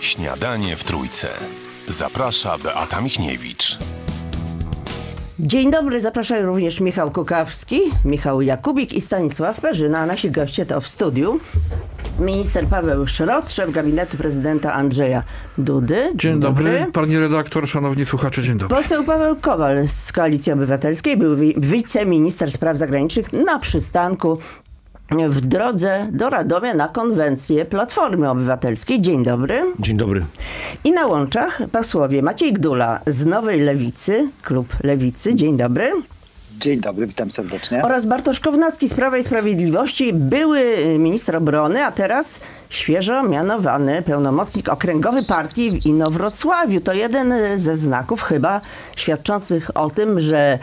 Śniadanie w Trójce. Zaprasza Beata Michniewicz. Dzień dobry, zapraszają również Michał Kukawski, Michał Jakubik i Stanisław Perzyna. A nasi goście to w studiu minister Paweł Szrot, szef gabinetu prezydenta Andrzeja Dudy. Dzień dobry, pani redaktor, szanowni słuchacze, dzień dobry. Poseł Paweł Kowal z Koalicji Obywatelskiej, był wiceminister spraw zagranicznych na przystanku w drodze do Radomia na konwencję Platformy Obywatelskiej. Dzień dobry. Dzień dobry. I na łączach posłowie Maciej Gdula z Nowej Lewicy, klub Lewicy. Dzień dobry. Dzień dobry, witam serdecznie. Oraz Bartosz Kownacki z Prawa i Sprawiedliwości, były minister obrony, a teraz świeżo mianowany pełnomocnik okręgowy partii w Inowrocławiu. To jeden ze znaków chyba świadczących o tym, że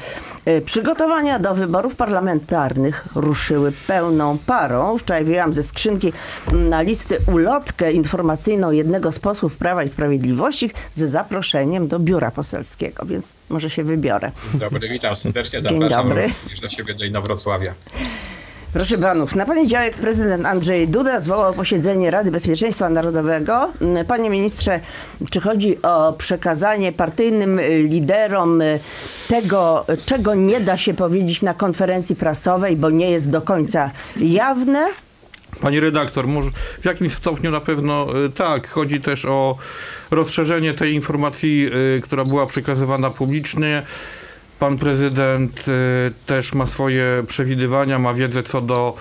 przygotowania do wyborów parlamentarnych ruszyły pełną parą. Wczoraj wyjęłam ze skrzynki na listy ulotkę informacyjną jednego z posłów Prawa i Sprawiedliwości ze zaproszeniem do biura poselskiego, więc może się wybiorę. Dzień dobry, witam serdecznie. Zapraszam również do siebie do Inowrocławia. Proszę panów, na poniedziałek prezydent Andrzej Duda zwołał posiedzenie Rady Bezpieczeństwa Narodowego. Panie ministrze, czy chodzi o przekazanie partyjnym liderom tego, czego nie da się powiedzieć na konferencji prasowej, bo nie jest do końca jawne? Pani redaktor, może w jakimś stopniu na pewno tak. Chodzi też o rozszerzenie tej informacji, która była przekazywana publicznie. Pan prezydent też ma swoje przewidywania, ma wiedzę co do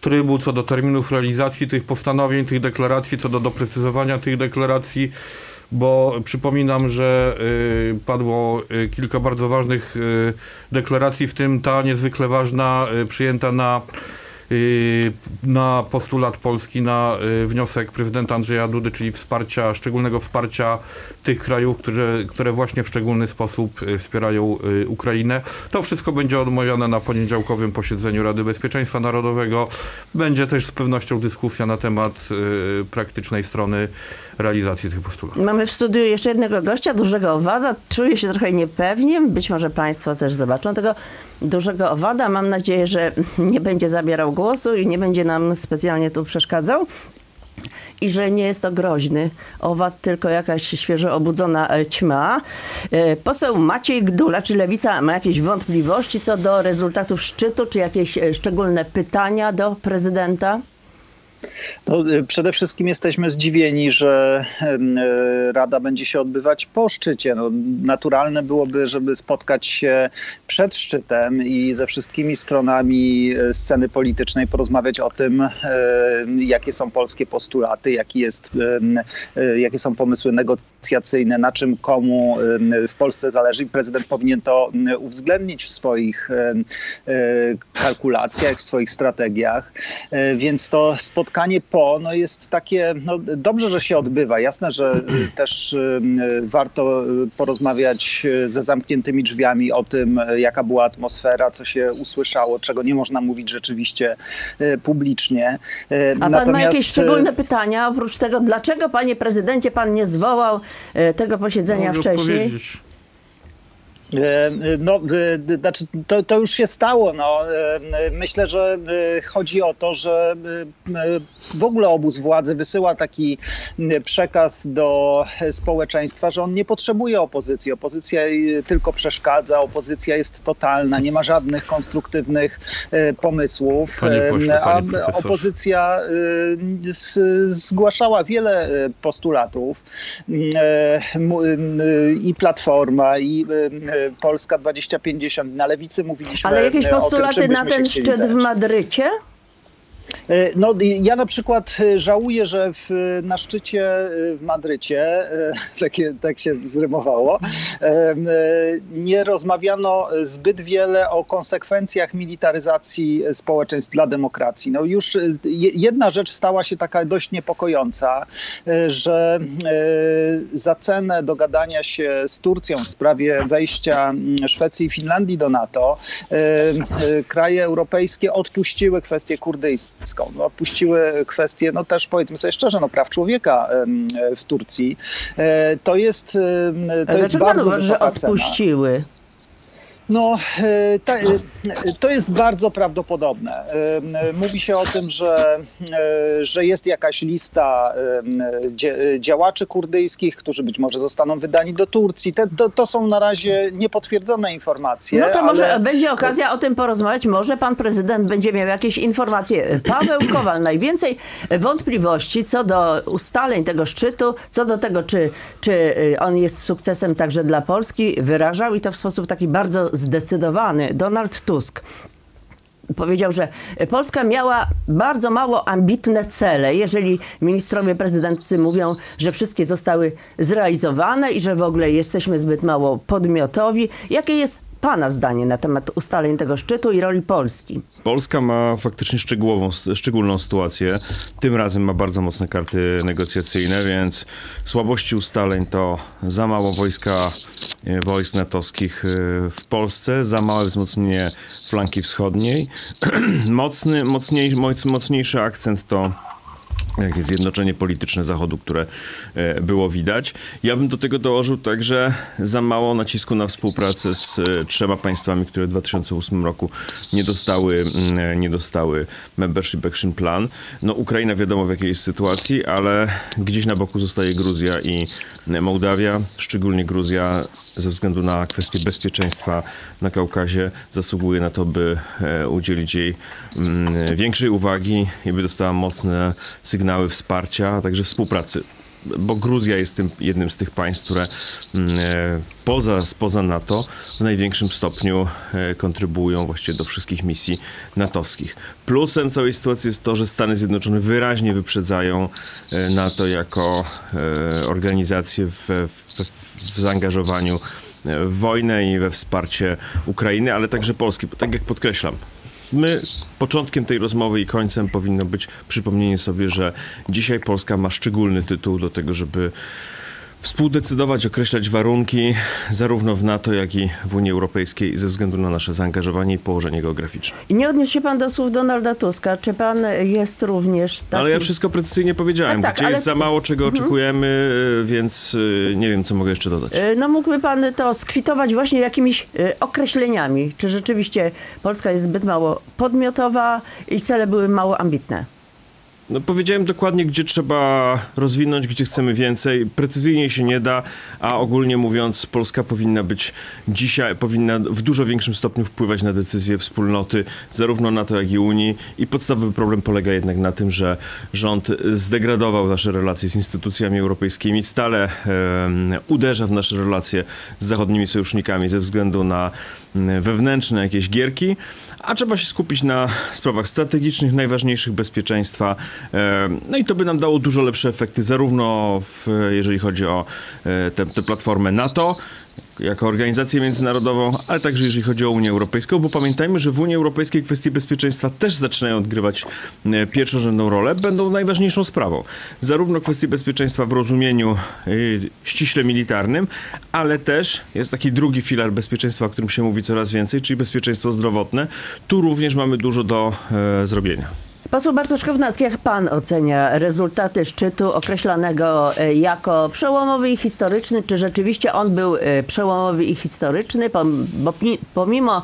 trybu, co do terminów realizacji tych postanowień, tych deklaracji, co do doprecyzowania tych deklaracji, bo przypominam, że padło kilka bardzo ważnych deklaracji, w tym ta niezwykle ważna, przyjęta na postulat Polski, na wniosek prezydenta Andrzeja Dudy, czyli wsparcia, szczególnego wsparcia tych krajów, które właśnie w szczególny sposób wspierają Ukrainę. To wszystko będzie omawiane na poniedziałkowym posiedzeniu Rady Bezpieczeństwa Narodowego. Będzie też z pewnością dyskusja na temat praktycznej strony realizacji tych postulatów. Mamy w studiu jeszcze jednego gościa, dużego owada. Czuję się trochę niepewnie. Być może państwo też zobaczą tego dużego owada. Mam nadzieję, że nie będzie zabierał głosu i nie będzie nam specjalnie tu przeszkadzał. I że nie jest to groźny owad, tylko jakaś świeżo obudzona ćma. Poseł Maciej Gdula, czy Lewica ma jakieś wątpliwości co do rezultatów szczytu, czy jakieś szczególne pytania do prezydenta? No, przede wszystkim jesteśmy zdziwieni, że Rada będzie się odbywać po szczycie. No, naturalne byłoby, żeby spotkać się przed szczytem i ze wszystkimi stronami sceny politycznej porozmawiać o tym, jakie są polskie postulaty, jakie są pomysły negocjacyjne, na czym komu w Polsce zależy. I prezydent powinien to uwzględnić w swoich kalkulacjach, w swoich strategiach. Więc to spotkanie no jest takie, no dobrze, że się odbywa. Jasne, że też warto porozmawiać ze zamkniętymi drzwiami o tym, jaka była atmosfera, co się usłyszało, czego nie można mówić rzeczywiście publicznie. A natomiast... pan ma jakieś szczególne pytania oprócz tego, dlaczego, panie prezydencie, pan nie zwołał tego posiedzenia wcześniej? No, znaczy to już się stało. No. Myślę, że chodzi o to, że w ogóle obóz władzy wysyła taki przekaz do społeczeństwa, że on nie potrzebuje opozycji. Opozycja tylko przeszkadza, opozycja jest totalna, nie ma żadnych konstruktywnych pomysłów. Panie pośle, a opozycja zgłaszała wiele postulatów i Platforma, i Polska 2050, na Lewicy mówiliśmy. Ale jakieś postulaty o tym, na ten szczyt w Madrycie? No, ja na przykład żałuję, że na szczycie w Madrycie, tak się zrymowało, nie rozmawiano zbyt wiele o konsekwencjach militaryzacji społeczeństw dla demokracji. No już jedna rzecz stała się taka dość niepokojąca, że za cenę dogadania się z Turcją w sprawie wejścia Szwecji i Finlandii do NATO, kraje europejskie odpuściły kwestię kurdyjską. Opuściły kwestię, no też powiedzmy sobie szczerze, no praw człowieka w Turcji. To jest bardzo wysoka cena. Dlaczego odpuściły? No, to jest bardzo prawdopodobne. Mówi się o tym, że jest jakaś lista działaczy kurdyjskich, którzy być może zostaną wydani do Turcji. To są na razie niepotwierdzone informacje. No to może będzie okazja o tym porozmawiać. Może pan prezydent będzie miał jakieś informacje. Paweł Kowal, najwięcej wątpliwości co do ustaleń tego szczytu, co do tego, czy on jest sukcesem także dla Polski, wyrażał i to w sposób taki bardzo zdecydowany. Donald Tusk powiedział, że Polska miała bardzo mało ambitne cele, jeżeli ministrowie prezydency mówią, że wszystkie zostały zrealizowane i że w ogóle jesteśmy zbyt mało podmiotowi. Jakie jest pana zdanie na temat ustaleń tego szczytu i roli Polski? Polska ma faktycznie szczególną sytuację. Tym razem ma bardzo mocne karty negocjacyjne, więc słabości ustaleń to za mało wojsk natowskich w Polsce, za małe wzmocnienie flanki wschodniej. Mocniejszy akcent to zjednoczenie polityczne Zachodu, które było widać. Ja bym do tego dołożył także za mało nacisku na współpracę z trzema państwami, które w 2008 roku nie dostały membership action plan. No Ukraina wiadomo w jakiej jest sytuacji, ale gdzieś na boku zostaje Gruzja i Mołdawia, szczególnie Gruzja ze względu na kwestie bezpieczeństwa na Kaukazie zasługuje na to, by udzielić jej większej uwagi i by dostała mocne sygnały wsparcia, a także współpracy. Bo Gruzja jest jednym z tych państw, które spoza NATO w największym stopniu kontrybują właściwie do wszystkich misji natowskich. Plusem całej sytuacji jest to, że Stany Zjednoczone wyraźnie wyprzedzają NATO jako organizację w zaangażowaniu w wojnę i we wsparcie Ukrainy, ale także Polski, bo tak jak podkreślam, początkiem tej rozmowy i końcem powinno być przypomnienie sobie, że dzisiaj Polska ma szczególny tytuł do tego, żeby współdecydować, określać warunki zarówno w NATO, jak i w Unii Europejskiej ze względu na nasze zaangażowanie i położenie geograficzne. I nie odniósł się pan do słów Donalda Tuska. Czy pan jest również taki... Ale ja wszystko precyzyjnie powiedziałem. Tak, gdzie ale... jest za mało, czego oczekujemy, więc nie wiem, co mogę jeszcze dodać. No mógłby pan to skwitować właśnie jakimiś określeniami. Czy rzeczywiście Polska jest zbyt mało podmiotowa i cele były mało ambitne? No powiedziałem dokładnie, gdzie trzeba rozwinąć, gdzie chcemy więcej. Precyzyjnie się nie da, a ogólnie mówiąc, Polska powinna w dużo większym stopniu wpływać na decyzje wspólnoty, zarówno NATO, jak i Unii. I podstawowy problem polega jednak na tym, że rząd zdegradował nasze relacje z instytucjami europejskimi, stale uderza w nasze relacje z zachodnimi sojusznikami ze względu na wewnętrzne jakieś gierki, a trzeba się skupić na sprawach strategicznych, najważniejszych bezpieczeństwa. No i to by nam dało dużo lepsze efekty, zarówno jeżeli chodzi o tę platformę NATO, jako organizację międzynarodową, ale także jeżeli chodzi o Unię Europejską, bo pamiętajmy, że w Unii Europejskiej kwestie bezpieczeństwa też zaczynają odgrywać pierwszorzędną rolę, będą najważniejszą sprawą. Zarówno kwestie bezpieczeństwa w rozumieniu ściśle militarnym, ale też jest taki drugi filar bezpieczeństwa, o którym się mówi coraz więcej, czyli bezpieczeństwo zdrowotne. Tu również mamy dużo do zrobienia. Poseł Bartosz Kownacki, jak pan ocenia rezultaty szczytu określanego jako przełomowy i historyczny? Czy rzeczywiście on był przełomowy i historyczny? Bo pomimo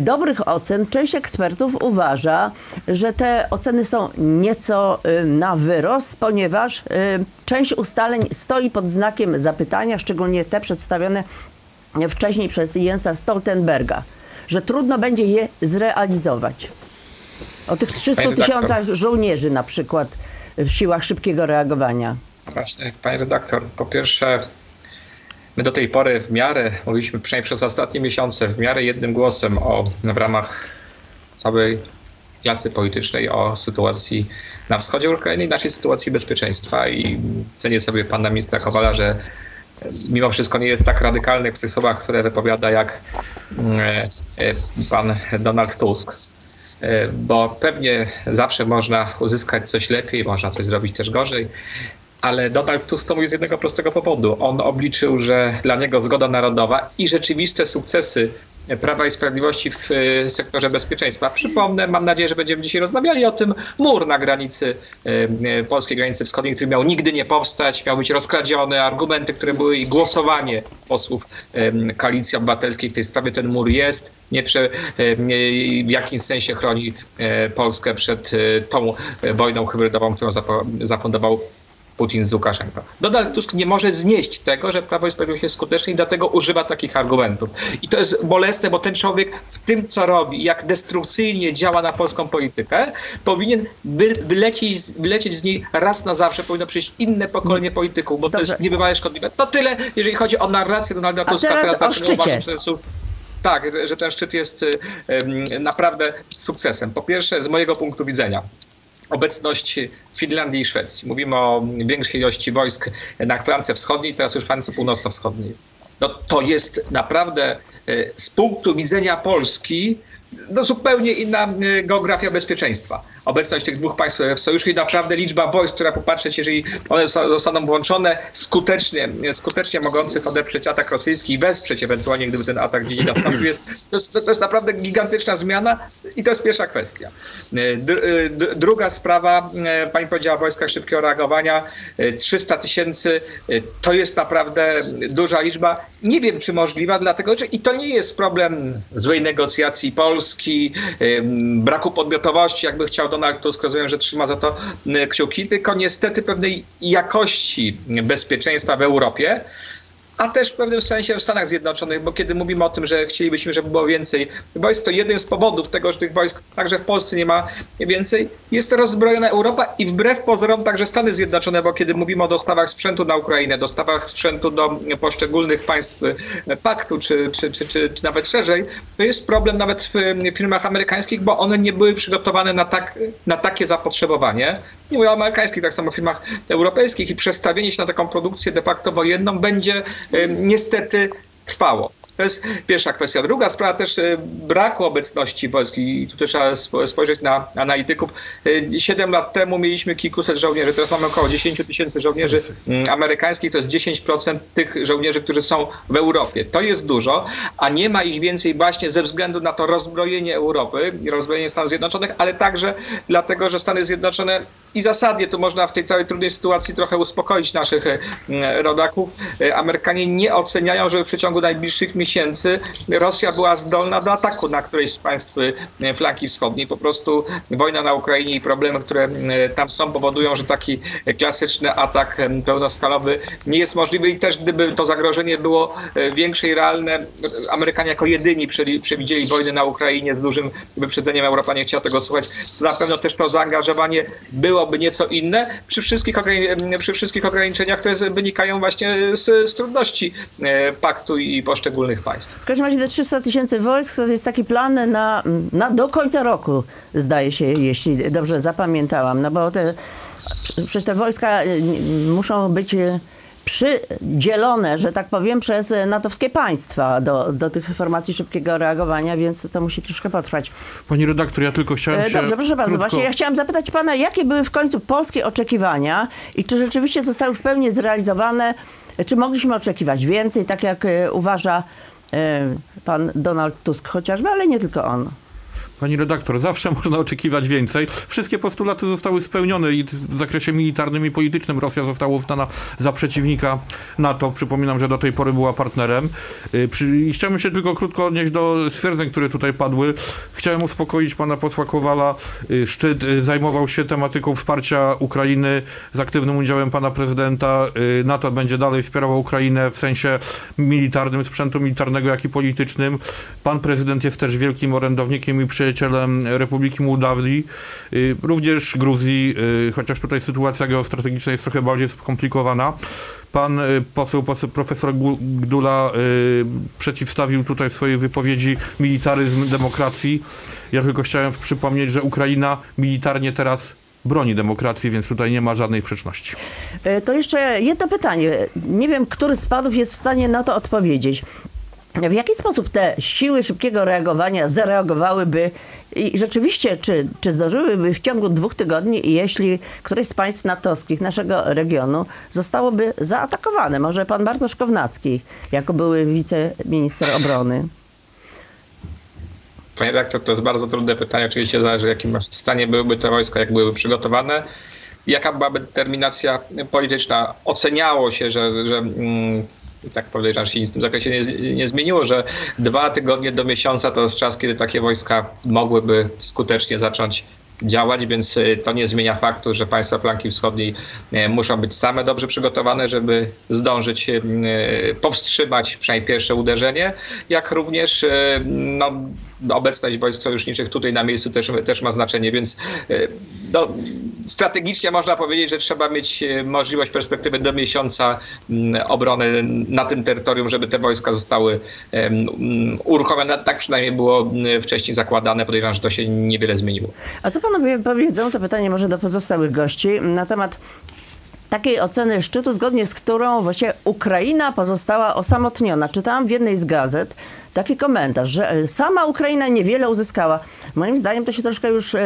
dobrych ocen, część ekspertów uważa, że te oceny są nieco na wyrost, ponieważ część ustaleń stoi pod znakiem zapytania, szczególnie te przedstawione wcześniej przez Jensa Stoltenberga, że trudno będzie je zrealizować. O tych 300 tysiącach żołnierzy na przykład w siłach szybkiego reagowania. Właśnie, panie redaktor, po pierwsze my do tej pory w miarę, mówiliśmy przynajmniej przez ostatnie miesiące, w miarę jednym głosem w ramach całej klasy politycznej o sytuacji na wschodzie Ukrainy i naszej sytuacji bezpieczeństwa. I cenię sobie pana ministra Kowala, że mimo wszystko nie jest tak radykalny w tych słowach, które wypowiada jak pan Donald Tusk. Bo pewnie zawsze można uzyskać coś lepiej, można coś zrobić też gorzej, ale Donald Tusk to mówił z jednego prostego powodu. On obliczył, że dla niego zgoda narodowa i rzeczywiste sukcesy Prawa i Sprawiedliwości w sektorze bezpieczeństwa. Przypomnę, mam nadzieję, że będziemy dzisiaj rozmawiali o tym, mur na granicy, polskiej granicy wschodniej, który miał nigdy nie powstać, miał być rozkradziony, argumenty, które były i głosowanie posłów Koalicji Obywatelskiej w tej sprawie. Ten mur jest, w jakimś sensie chroni Polskę przed tą wojną hybrydową, którą zafundował Putin z Łukaszenką. Donald Tusk nie może znieść tego, że Prawo i Sprawiedliwość jest skuteczne i dlatego używa takich argumentów. I to jest bolesne, bo ten człowiek w tym, co robi, jak destrukcyjnie działa na polską politykę, powinien wylecieć z niej raz na zawsze. Powinno przyjść inne pokolenie polityków, bo to jest niebywale szkodliwe. To tyle, jeżeli chodzi o narrację Donalda Tuska. Teraz tak, że ten szczyt jest naprawdę sukcesem. Po pierwsze, z mojego punktu widzenia, obecność Finlandii i Szwecji. Mówimy o większej ilości wojsk na flance wschodniej, teraz już flance północno-wschodniej. No to jest naprawdę z punktu widzenia Polski no zupełnie inna geografia bezpieczeństwa. Obecność tych dwóch państw w sojuszu i naprawdę liczba wojsk, która popatrzeć, jeżeli one zostaną włączone, skutecznie mogących odeprzeć atak rosyjski i wesprzeć ewentualnie, gdyby ten atak gdzieś nastąpił, to jest naprawdę gigantyczna zmiana i to jest pierwsza kwestia. Druga sprawa, pani powiedziała o wojskach szybkiego reagowania, 300 000, to jest naprawdę duża liczba, nie wiem czy możliwa, dlatego że i to nie jest problem złej negocjacji Polski, braku podmiotowości, jakby chciał Donald Tusk, rozumiem, że trzyma za to kciuki, tylko niestety pewnej jakości bezpieczeństwa w Europie, a też w pewnym sensie w Stanach Zjednoczonych, bo kiedy mówimy o tym, że chcielibyśmy, żeby było więcej wojsk, to jeden z powodów tego, że tych wojsk także w Polsce nie ma więcej, jest rozbrojona Europa i wbrew pozorom także Stany Zjednoczone, bo kiedy mówimy o dostawach sprzętu na Ukrainę, dostawach sprzętu do poszczególnych państw paktu, czy nawet szerzej, to jest problem nawet w firmach amerykańskich, bo one nie były przygotowane na takie zapotrzebowanie. Nie mówię o amerykańskich, tak samo w firmach europejskich i przestawienie się na taką produkcję de facto wojenną będzie niestety trwało. To jest pierwsza kwestia. Druga sprawa też braku obecności wojsk i tu też trzeba spojrzeć na analityków. 7 lat temu mieliśmy kilkuset żołnierzy, teraz mamy około 10 000 żołnierzy amerykańskich, to jest 10% tych żołnierzy, którzy są w Europie. To jest dużo, a nie ma ich więcej właśnie ze względu na to rozbrojenie Europy, rozbrojenie Stanów Zjednoczonych, ale także dlatego, że Stany Zjednoczone i zasadnie tu można w tej całej trudnej sytuacji trochę uspokoić naszych rodaków. Amerykanie nie oceniają, że w przeciągu najbliższych miesięcy Rosja była zdolna do ataku na któreś z państw flanki wschodniej. Po prostu wojna na Ukrainie i problemy, które tam są, powodują, że taki klasyczny atak pełnoskalowy nie jest możliwy i też gdyby to zagrożenie było większe i realne, Amerykanie jako jedyni przewidzieli wojnę na Ukrainie z dużym wyprzedzeniem. Europa nie chciała tego słuchać. Na pewno też to zaangażowanie byłoby nieco inne. Przy wszystkich ograniczeniach, które wynikają właśnie z trudności paktu i poszczególnych państw. W każdym razie te 300 000 wojsk to jest taki plan na do końca roku, zdaje się, jeśli dobrze zapamiętałam. No bo przecież te wojska muszą być przydzielone, że tak powiem, przez natowskie państwa do tych formacji szybkiego reagowania, więc to musi troszkę potrwać. Pani redaktor, ja tylko chciałem Dobrze, proszę bardzo. Właśnie ja chciałam zapytać pana, jakie były w końcu polskie oczekiwania i czy rzeczywiście zostały w pełni zrealizowane? Czy mogliśmy oczekiwać więcej, tak jak uważa pan Donald Tusk chociażby, ale nie tylko on? Pani redaktor, zawsze można oczekiwać więcej. Wszystkie postulaty zostały spełnione i w zakresie militarnym i politycznym Rosja została uznana za przeciwnika NATO. Przypominam, że do tej pory była partnerem. I chciałem się tylko krótko odnieść do stwierdzeń, które tutaj padły. Chciałem uspokoić pana posła Kowala. Szczyt zajmował się tematyką wsparcia Ukrainy z aktywnym udziałem pana prezydenta. NATO będzie dalej wspierało Ukrainę w sensie militarnym, sprzętu militarnego, jak i politycznym. Pan prezydent jest też wielkim orędownikiem i przyjacielem Republiki Mołdawii, również Gruzji, chociaż tutaj sytuacja geostrategiczna jest trochę bardziej skomplikowana. Pan poseł, profesor Gdula przeciwstawił tutaj w swojej wypowiedzi militaryzm demokracji. Ja tylko chciałem przypomnieć, że Ukraina militarnie teraz broni demokracji, więc tutaj nie ma żadnej sprzeczności. To jeszcze jedno pytanie. Nie wiem, który z panów jest w stanie na to odpowiedzieć. W jaki sposób te siły szybkiego reagowania zareagowałyby i rzeczywiście, czy zdążyłyby w ciągu 2 tygodni, jeśli któreś z państw natowskich naszego regionu zostałoby zaatakowane? Może pan Bartosz Kownacki, jako były wiceminister obrony. Panie redaktor, to jest bardzo trudne pytanie. Oczywiście zależy, w jakim stanie byłyby te wojska, jak byłyby przygotowane. Jaka byłaby determinacja polityczna? Oceniało się, że tak powiedzieć, że się w tym zakresie nie zmieniło, że 2 tygodnie do miesiąca to jest czas, kiedy takie wojska mogłyby skutecznie zacząć działać, więc to nie zmienia faktu, że państwa flanki wschodniej muszą być same dobrze przygotowane, żeby zdążyć powstrzymać przynajmniej pierwsze uderzenie, jak również no, obecność wojsk sojuszniczych tutaj na miejscu też ma znaczenie, więc no, strategicznie można powiedzieć, że trzeba mieć możliwość perspektywy do miesiąca obrony na tym terytorium, żeby te wojska zostały uruchomione. Tak przynajmniej było wcześniej zakładane. Podejrzewam, że to się niewiele zmieniło. A co panowie powiedzą, to pytanie może do pozostałych gości, na temat takiej oceny szczytu, zgodnie z którą właściwie Ukraina pozostała osamotniona. Czytałam w jednej z gazet taki komentarz, że sama Ukraina niewiele uzyskała. Moim zdaniem to się troszkę już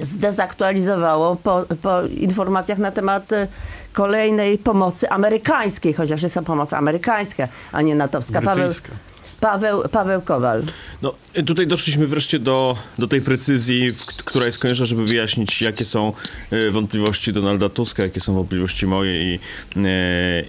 zdezaktualizowało po informacjach na temat kolejnej pomocy amerykańskiej, chociaż jest to pomoc amerykańska, a nie natowska. Paweł Kowal. No, tutaj doszliśmy wreszcie do tej precyzji, która jest konieczna, żeby wyjaśnić, jakie są wątpliwości Donalda Tuska, jakie są wątpliwości moje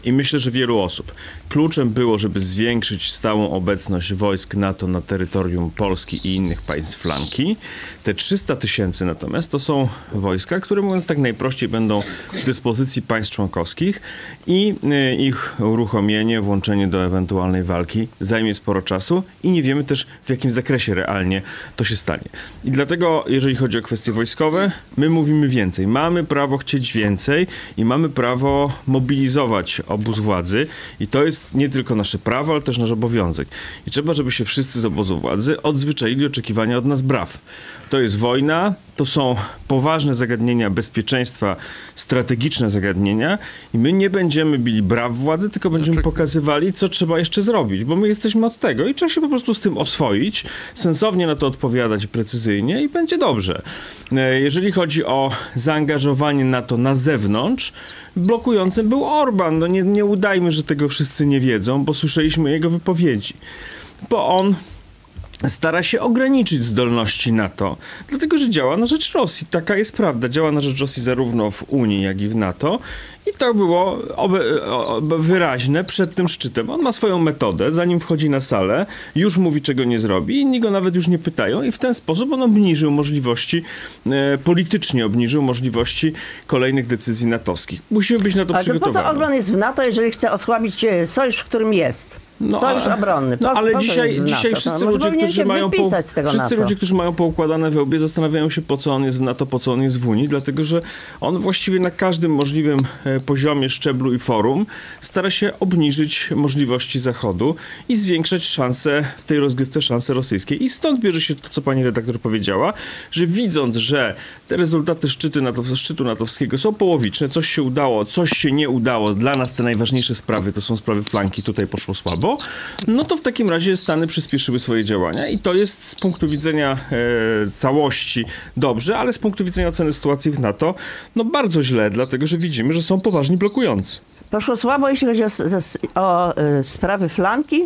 i myślę, że wielu osób. Kluczem było, żeby zwiększyć stałą obecność wojsk NATO na terytorium Polski i innych państw flanki. Te 300 tysięcy natomiast to są wojska, które, mówiąc tak najprościej, będą w dyspozycji państw członkowskich i ich uruchomienie, włączenie do ewentualnej walki zajmie sporo czasu i nie wiemy też, w jakim zakresie realnie to się stanie. I dlatego, jeżeli chodzi o kwestie wojskowe, my mówimy więcej. Mamy prawo chcieć więcej i mamy prawo mobilizować obóz władzy i to jest nie tylko nasze prawo, ale też nasz obowiązek. I trzeba, żeby się wszyscy z obozu władzy odzwyczaili oczekiwania od nas braw. To jest wojna, to są poważne zagadnienia bezpieczeństwa, strategiczne zagadnienia i my nie będziemy bili braw władzy, tylko będziemy pokazywali, co trzeba jeszcze zrobić, bo my jesteśmy od tego i trzeba się po prostu z tym oswoić, sensownie na to odpowiadać precyzyjnie i będzie dobrze. Jeżeli chodzi o zaangażowanie NATO na zewnątrz, blokującym był Orban. No nie udajmy, że tego wszyscy nie wiedzą, bo słyszeliśmy jego wypowiedzi, bo on stara się ograniczyć zdolności NATO, dlatego że działa na rzecz Rosji. Taka jest prawda. Działa na rzecz Rosji zarówno w Unii, jak i w NATO. I to było wyraźne przed tym szczytem. On ma swoją metodę. Zanim wchodzi na salę, już mówi, czego nie zrobi. Inni go nawet już nie pytają. I w ten sposób on obniżył możliwości, politycznie obniżył możliwości kolejnych decyzji natowskich. Musimy być na to przygotowani. Ale po co Orban jest w NATO, jeżeli chce osłabić sojusz, w którym jest? No, sojusz obronny. Ale dzisiaj wszyscy ludzie, którzy mają poukładane we łbie, zastanawiają się, po co on jest w NATO, po co on jest w Unii, dlatego że on właściwie na każdym możliwym poziomie, szczeblu i forum stara się obniżyć możliwości Zachodu i zwiększać szanse w tej rozgrywce, szanse rosyjskie. I stąd bierze się to, co pani redaktor powiedziała, że widząc, że te rezultaty szczytu natowskiego są połowiczne, coś się udało, coś się nie udało, dla nas te najważniejsze sprawy to są sprawy flanki, tutaj poszło słabo, no to w takim razie Stany przyspieszyły swoje działania i to jest z punktu widzenia całości dobrze, ale z punktu widzenia oceny sytuacji w NATO, no bardzo źle, dlatego że widzimy, że są poważni blokujący. Poszło słabo, jeśli chodzi o sprawy flanki?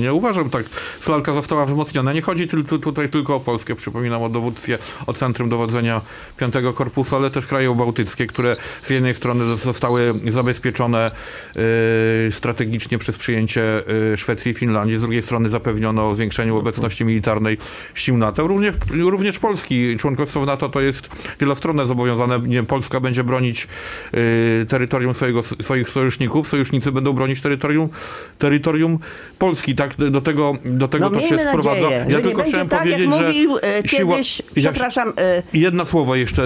Nie uważam tak. Flanka została wzmocniona. Nie chodzi tutaj tylko o Polskę. Przypominam o dowództwie, o Centrum Dowodzenia V Korpusu, ale też kraje bałtyckie, które z jednej strony zostały zabezpieczone strategicznie przez przyjęcie Szwecji i Finlandii. Z drugiej strony zapewniono zwiększenie obecności militarnej sił NATO. Również Polski. Członkostwo w NATO to jest wielostronne zobowiązanie. Polska będzie bronić terytorium swoich sojuszników. Sojusznicy będą bronić terytorium Polski. Tak, do tego to się sprowadza. Ja tylko chciałem powiedzieć, że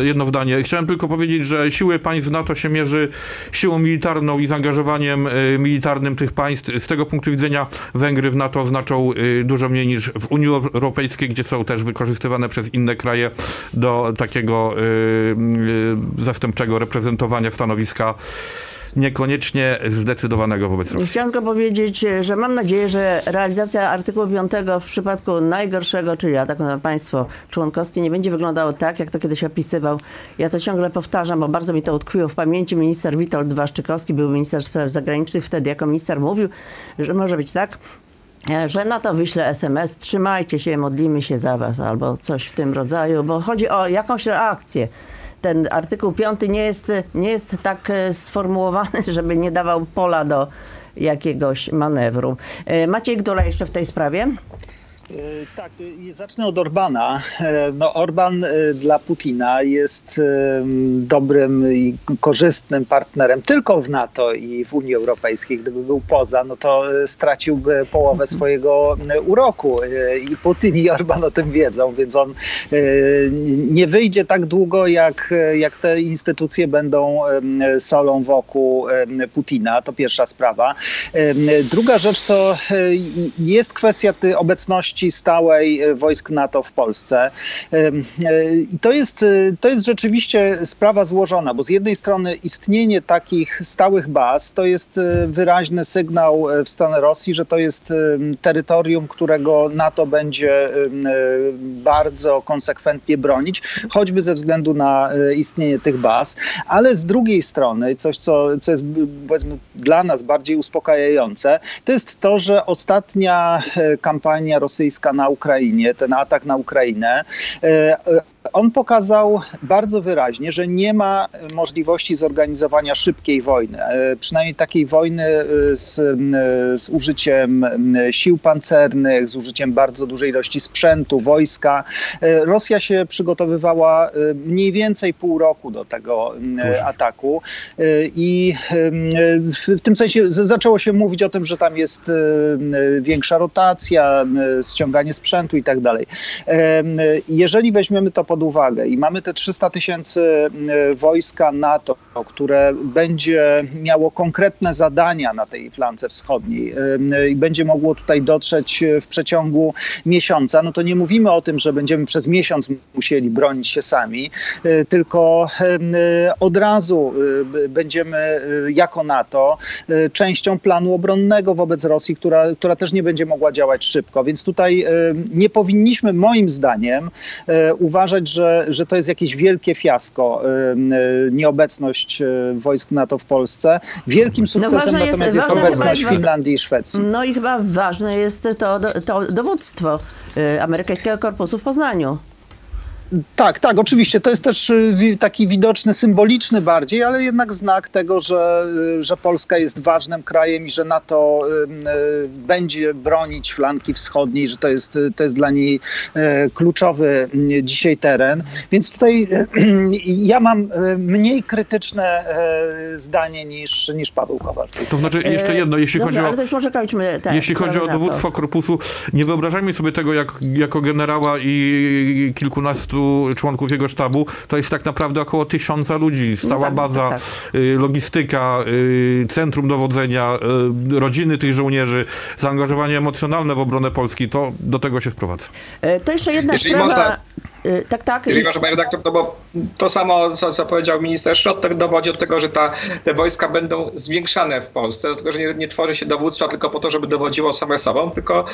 jedno zdanie. Chciałem tylko powiedzieć, że siły państw NATO się mierzy siłą militarną i zaangażowaniem militarnym tych państw. Z tego punktu widzenia Węgry w NATO znaczą dużo mniej niż w Unii Europejskiej, gdzie są też wykorzystywane przez inne kraje do takiego zastępczego reprezentowania stanowiska niekoniecznie zdecydowanego wobec Rosji. Chciałam tylko powiedzieć, że mam nadzieję, że realizacja artykułu 5 w przypadku najgorszego, czyli ataku na państwo członkowskie, nie będzie wyglądało tak, jak to kiedyś opisywał. Ja to ciągle powtarzam, bo bardzo mi to utkwiło w pamięci. Minister Witold Waszczykowski, był minister spraw zagranicznych, wtedy jako minister mówił, że może być tak, że NATO wyśle SMS, trzymajcie się, modlimy się za was, albo coś w tym rodzaju, bo chodzi o jakąś reakcję. Ten artykuł 5 nie jest tak sformułowany, żeby nie dawał pola do jakiegoś manewru. Maciej Gdula jeszcze w tej sprawie? Tak, zacznę od Orbana. No, Orban dla Putina jest dobrym i korzystnym partnerem tylko w NATO i w Unii Europejskiej. Gdyby był poza, no to straciłby połowę swojego uroku. I Putin i Orban o tym wiedzą, więc on nie wyjdzie tak długo, jak te instytucje będą solą wokół Putina. To pierwsza sprawa. Druga rzecz to jest kwestia obecności stałej wojsk NATO w Polsce. I to jest rzeczywiście sprawa złożona, bo z jednej strony istnienie takich stałych baz to jest wyraźny sygnał w stronę Rosji, że to jest terytorium, którego NATO będzie bardzo konsekwentnie bronić, choćby ze względu na istnienie tych baz. Ale z drugiej strony coś, co jest, powiedzmy, dla nas bardziej uspokajające, to jest to, że ostatnia kampania rosyjska na Ukrainie, ten atak na Ukrainę, on pokazał bardzo wyraźnie, że nie ma możliwości zorganizowania szybkiej wojny. Przynajmniej takiej wojny z użyciem sił pancernych, z użyciem bardzo dużej ilości sprzętu, wojska. Rosja się przygotowywała mniej więcej pół roku do tego ataku. I w tym sensie zaczęło się mówić o tym, że tam jest większa rotacja, ściąganie sprzętu i tak dalej. Jeżeli weźmiemy to pod uwagę i mamy te 300 000 wojska NATO, które będzie miało konkretne zadania na tej flance wschodniej i będzie mogło tutaj dotrzeć w przeciągu miesiąca, no to nie mówimy o tym, że będziemy przez miesiąc musieli bronić się sami, tylko od razu będziemy jako NATO częścią planu obronnego wobec Rosji, która też nie będzie mogła działać szybko. Więc tutaj nie powinniśmy, moim zdaniem, uważać, że to jest jakieś wielkie fiasko, nieobecność wojsk NATO w Polsce. Wielkim sukcesem natomiast jest obecność Finlandii i Szwecji. No i chyba ważne jest to dowództwo amerykańskiego korpusu w Poznaniu. Tak, oczywiście. To jest też taki widoczny, symboliczny bardziej, ale jednak znak tego, że Polska jest ważnym krajem i że NATO będzie bronić flanki wschodniej, że to jest dla niej kluczowy dzisiaj teren. Więc tutaj ja mam mniej krytyczne zdanie niż Paweł Kowal. To znaczy jeszcze jedno, jeśli chodzi o dowództwo korpusu, nie wyobrażajmy sobie tego jako generała i kilkunastu członków jego sztabu, to jest tak naprawdę około 1000 ludzi. Stała baza, logistyka, centrum dowodzenia, rodziny tych żołnierzy, zaangażowanie emocjonalne w obronę Polski, to do tego się sprowadza. To jeszcze jedna sprawa... Jeżeli masz, panie redaktor, to bo to samo, co powiedział minister Szrot, tak dowodzi od tego, że te wojska będą zwiększane w Polsce, dlatego że nie tworzy się dowództwa tylko po to, żeby dowodziło same sobą, tylko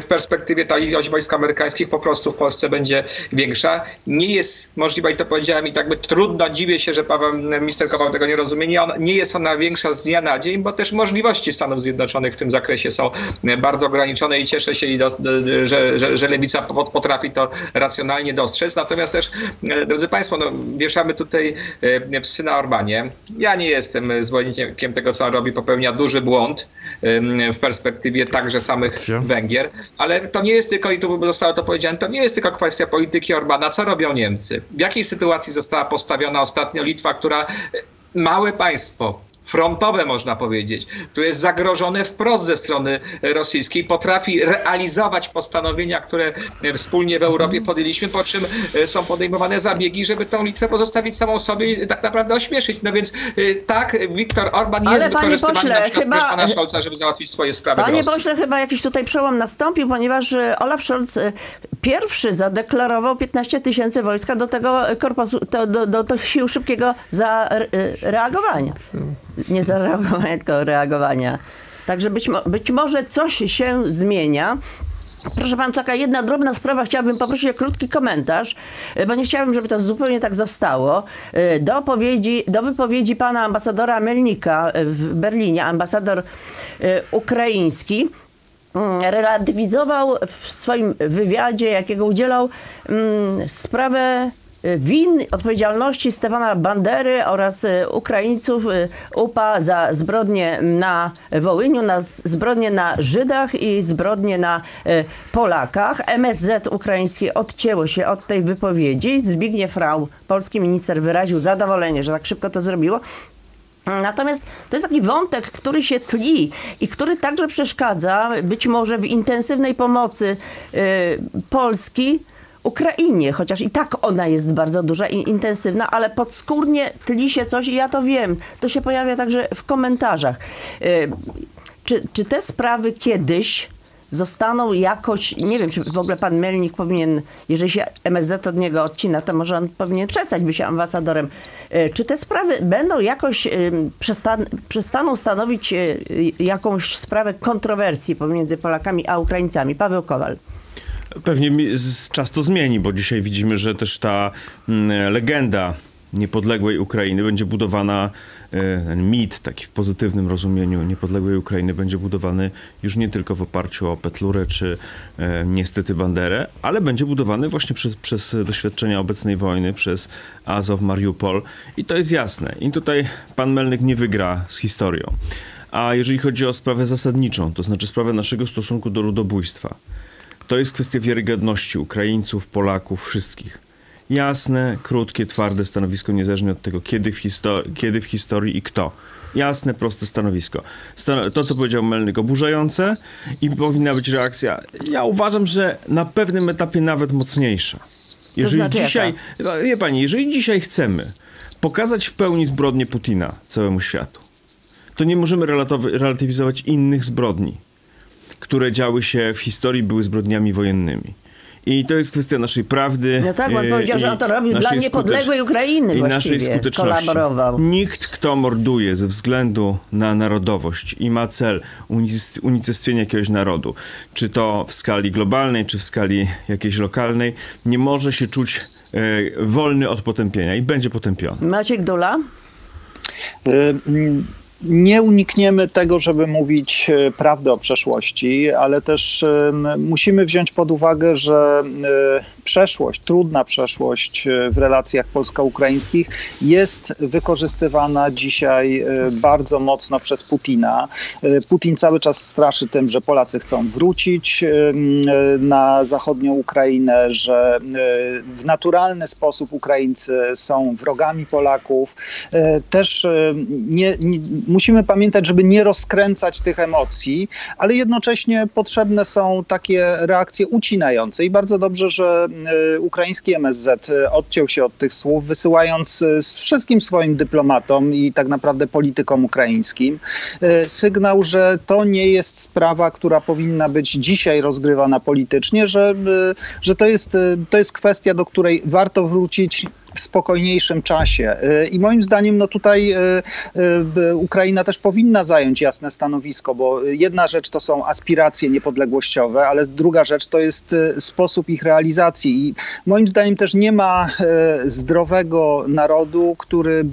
w perspektywie ta ilość wojsk amerykańskich po prostu w Polsce będzie większa. Nie jest możliwa, i to powiedziałem, i tak by trudno, dziwię się, że minister Kowal tego nie rozumie, nie jest ona większa z dnia na dzień, bo też możliwości Stanów Zjednoczonych w tym zakresie są bardzo ograniczone i cieszę się, że lewica potrafi to racjonalnie dostrzec. Natomiast też, drodzy państwo, no, wieszamy tutaj psy na Orbanie. Ja nie jestem zwolennikiem tego, co on robi. Popełnia duży błąd w perspektywie także samych Węgier. Ale to nie jest tylko, i tu zostało to powiedziane, to nie jest tylko kwestia polityki Orbana. Co robią Niemcy? W jakiej sytuacji została postawiona ostatnio Litwa, która małe państwo, frontowe można powiedzieć, tu jest zagrożone wprost ze strony rosyjskiej, potrafi realizować postanowienia, które wspólnie w Europie podjęliśmy, po czym są podejmowane zabiegi, żeby tą Litwę pozostawić samą sobie i tak naprawdę ośmieszyć. No więc tak, Viktor Orban jest wykorzystywany, panie pośle, na przykład przez pana Scholza, żeby załatwić swoje sprawy. Panie pośle, chyba jakiś tutaj przełom nastąpił, ponieważ Olaf Scholz pierwszy zadeklarował 15 000 wojska do tego korpusu, do tych sił szybkiego reagowania. Nie zareagowania, tylko reagowania. Także być może coś się zmienia. Proszę pan, taka jedna drobna sprawa, chciałabym poprosić o krótki komentarz, bo nie chciałabym, żeby to zupełnie tak zostało. Do wypowiedzi pana ambasadora Melnika w Berlinie, ambasador ukraiński, relatywizował w swoim wywiadzie, jakiego udzielał, sprawę win, odpowiedzialności Stefana Bandery oraz Ukraińców UPA za zbrodnie na Wołyniu, na zbrodnie na Żydach i zbrodnie na Polakach. MSZ ukraińskie odcięło się od tej wypowiedzi. Zbigniew Rau, polski minister, wyraził zadowolenie, że tak szybko to zrobiło. Natomiast to jest taki wątek, który się tli i który także przeszkadza być może w intensywnej pomocy Polski Ukrainie, chociaż i tak ona jest bardzo duża i intensywna, ale podskórnie tli się coś i ja to wiem. To się pojawia także w komentarzach. Czy te sprawy kiedyś zostaną jakoś, nie wiem, czy w ogóle pan Melnyk powinien, jeżeli się MSZ od niego odcina, to może on powinien przestać być ambasadorem. Czy te sprawy będą jakoś, przestaną stanowić jakąś sprawę kontrowersji pomiędzy Polakami a Ukraińcami? Paweł Kowal. Pewnie czas to zmieni, bo dzisiaj widzimy, że też ta legenda niepodległej Ukrainy będzie budowana, ten mit taki w pozytywnym rozumieniu niepodległej Ukrainy będzie budowany już nie tylko w oparciu o Petlurę czy niestety Banderę, ale będzie budowany właśnie przez doświadczenia obecnej wojny, przez Azow, Mariupol i to jest jasne. I tutaj pan Melnyk nie wygra z historią. A jeżeli chodzi o sprawę zasadniczą, to znaczy sprawę naszego stosunku do ludobójstwa, to jest kwestia wiarygodności Ukraińców, Polaków, wszystkich. Jasne, krótkie, twarde stanowisko, niezależnie od tego, kiedy w historii i kto. Jasne, proste stanowisko. To, co powiedział Melnyk, oburzające i powinna być reakcja. Ja uważam, że na pewnym etapie nawet mocniejsza. Jeżeli to znaczy dzisiaj, wie pani, jeżeli dzisiaj chcemy pokazać w pełni zbrodnię Putina całemu światu, to nie możemy relatywizować innych zbrodni, które działy się w historii, były zbrodniami wojennymi. I to jest kwestia naszej prawdy. No tak, on powiedział, że on to robił dla niepodległej Ukrainy i naszej skuteczności. Nikt, kto morduje ze względu na narodowość i ma cel unicestwienia jakiegoś narodu, czy to w skali globalnej, czy w skali jakiejś lokalnej, nie może się czuć wolny od potępienia i będzie potępiony. Maciej Gdula? Nie unikniemy tego, żeby mówić prawdę o przeszłości, ale też musimy wziąć pod uwagę, że przeszłość, trudna przeszłość w relacjach polsko-ukraińskich jest wykorzystywana dzisiaj bardzo mocno przez Putina. Putin cały czas straszy tym, że Polacy chcą wrócić na zachodnią Ukrainę, że w naturalny sposób Ukraińcy są wrogami Polaków. Też musimy pamiętać, żeby nie rozkręcać tych emocji, ale jednocześnie potrzebne są takie reakcje ucinające i bardzo dobrze, że ukraiński MSZ odciął się od tych słów, wysyłając wszystkim swoim dyplomatom i tak naprawdę politykom ukraińskim sygnał, że to nie jest sprawa, która powinna być dzisiaj rozgrywana politycznie, że to jest kwestia, do której warto wrócić w spokojniejszym czasie. I moim zdaniem no tutaj Ukraina też powinna zająć jasne stanowisko, bo jedna rzecz to są aspiracje niepodległościowe, ale druga rzecz to jest sposób ich realizacji. I moim zdaniem też nie ma zdrowego narodu, który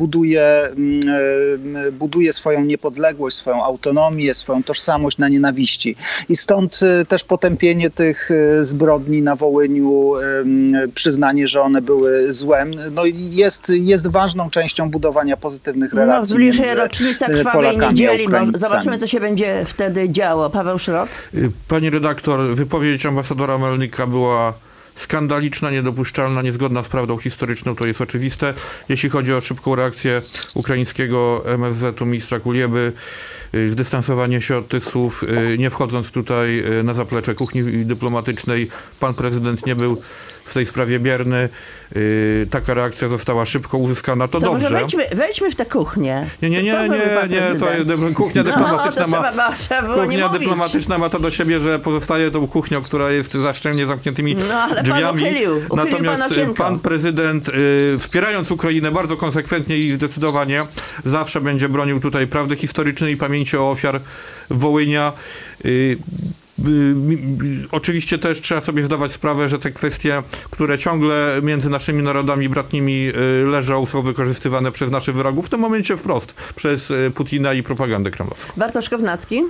buduje swoją niepodległość, swoją autonomię, swoją tożsamość na nienawiści. I stąd też potępienie tych zbrodni na Wołyniu, przyznanie, że one były złem, no jest ważną częścią budowania pozytywnych relacji. No, zbliża się rocznica krwawej niedzieli. Zobaczymy, co się będzie wtedy działo. Paweł Szrot? Pani redaktor, wypowiedź ambasadora Melnyka była skandaliczna, niedopuszczalna, niezgodna z prawdą historyczną, to jest oczywiste. Jeśli chodzi o szybką reakcję ukraińskiego MSZ-u, ministra Kulieby, zdystansowanie się od tych słów, nie wchodząc tutaj na zaplecze kuchni dyplomatycznej, pan prezydent nie był w tej sprawie bierny. Taka reakcja została szybko uzyskana. To dobrze. Może wejdźmy w tę kuchnię. Nie, to jest kuchnia dyplomatyczna. Kuchnia dyplomatyczna ma to do siebie, że pozostaje tą kuchnią, która jest za szczelnie zamkniętymi drzwiami. Natomiast pan prezydent, wspierając Ukrainę bardzo konsekwentnie i zdecydowanie, zawsze będzie bronił tutaj prawdy historycznej i pamięci o ofiar Wołynia. Oczywiście też trzeba sobie zdawać sprawę, że te kwestie, które ciągle między naszymi narodami bratnimi leżą, są wykorzystywane przez naszych wrogów w tym momencie wprost przez Putina i propagandę kremlowską. Bartosz Kownacki.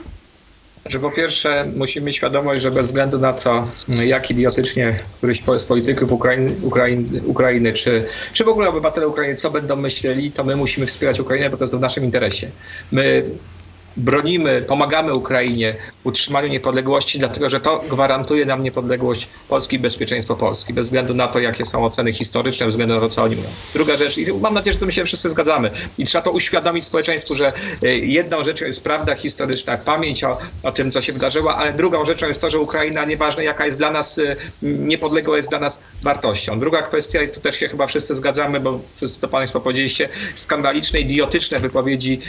Że po pierwsze musimy mieć świadomość, że bez względu na to, jak idiotycznie któryś z polityków Ukrainy czy w ogóle obywatele Ukrainy, co będą myśleli, to my musimy wspierać Ukrainę, bo to jest w naszym interesie. My bronimy, pomagamy Ukrainie w utrzymaniu niepodległości, dlatego że to gwarantuje nam niepodległość Polski i bezpieczeństwo Polski, bez względu na to, jakie są oceny historyczne, bez względu na to, co oni mówią. Druga rzecz, i mam nadzieję, że tu my się wszyscy zgadzamy, i trzeba to uświadomić społeczeństwu, że jedną rzeczą jest prawda historyczna, pamięć o tym, co się wydarzyło, ale drugą rzeczą jest to, że Ukraina, nieważne jaka jest dla nas, niepodległa jest dla nas wartością. Druga kwestia, i tu też się chyba wszyscy zgadzamy, bo wszyscy to państwo powiedzieliście, skandaliczne, idiotyczne wypowiedzi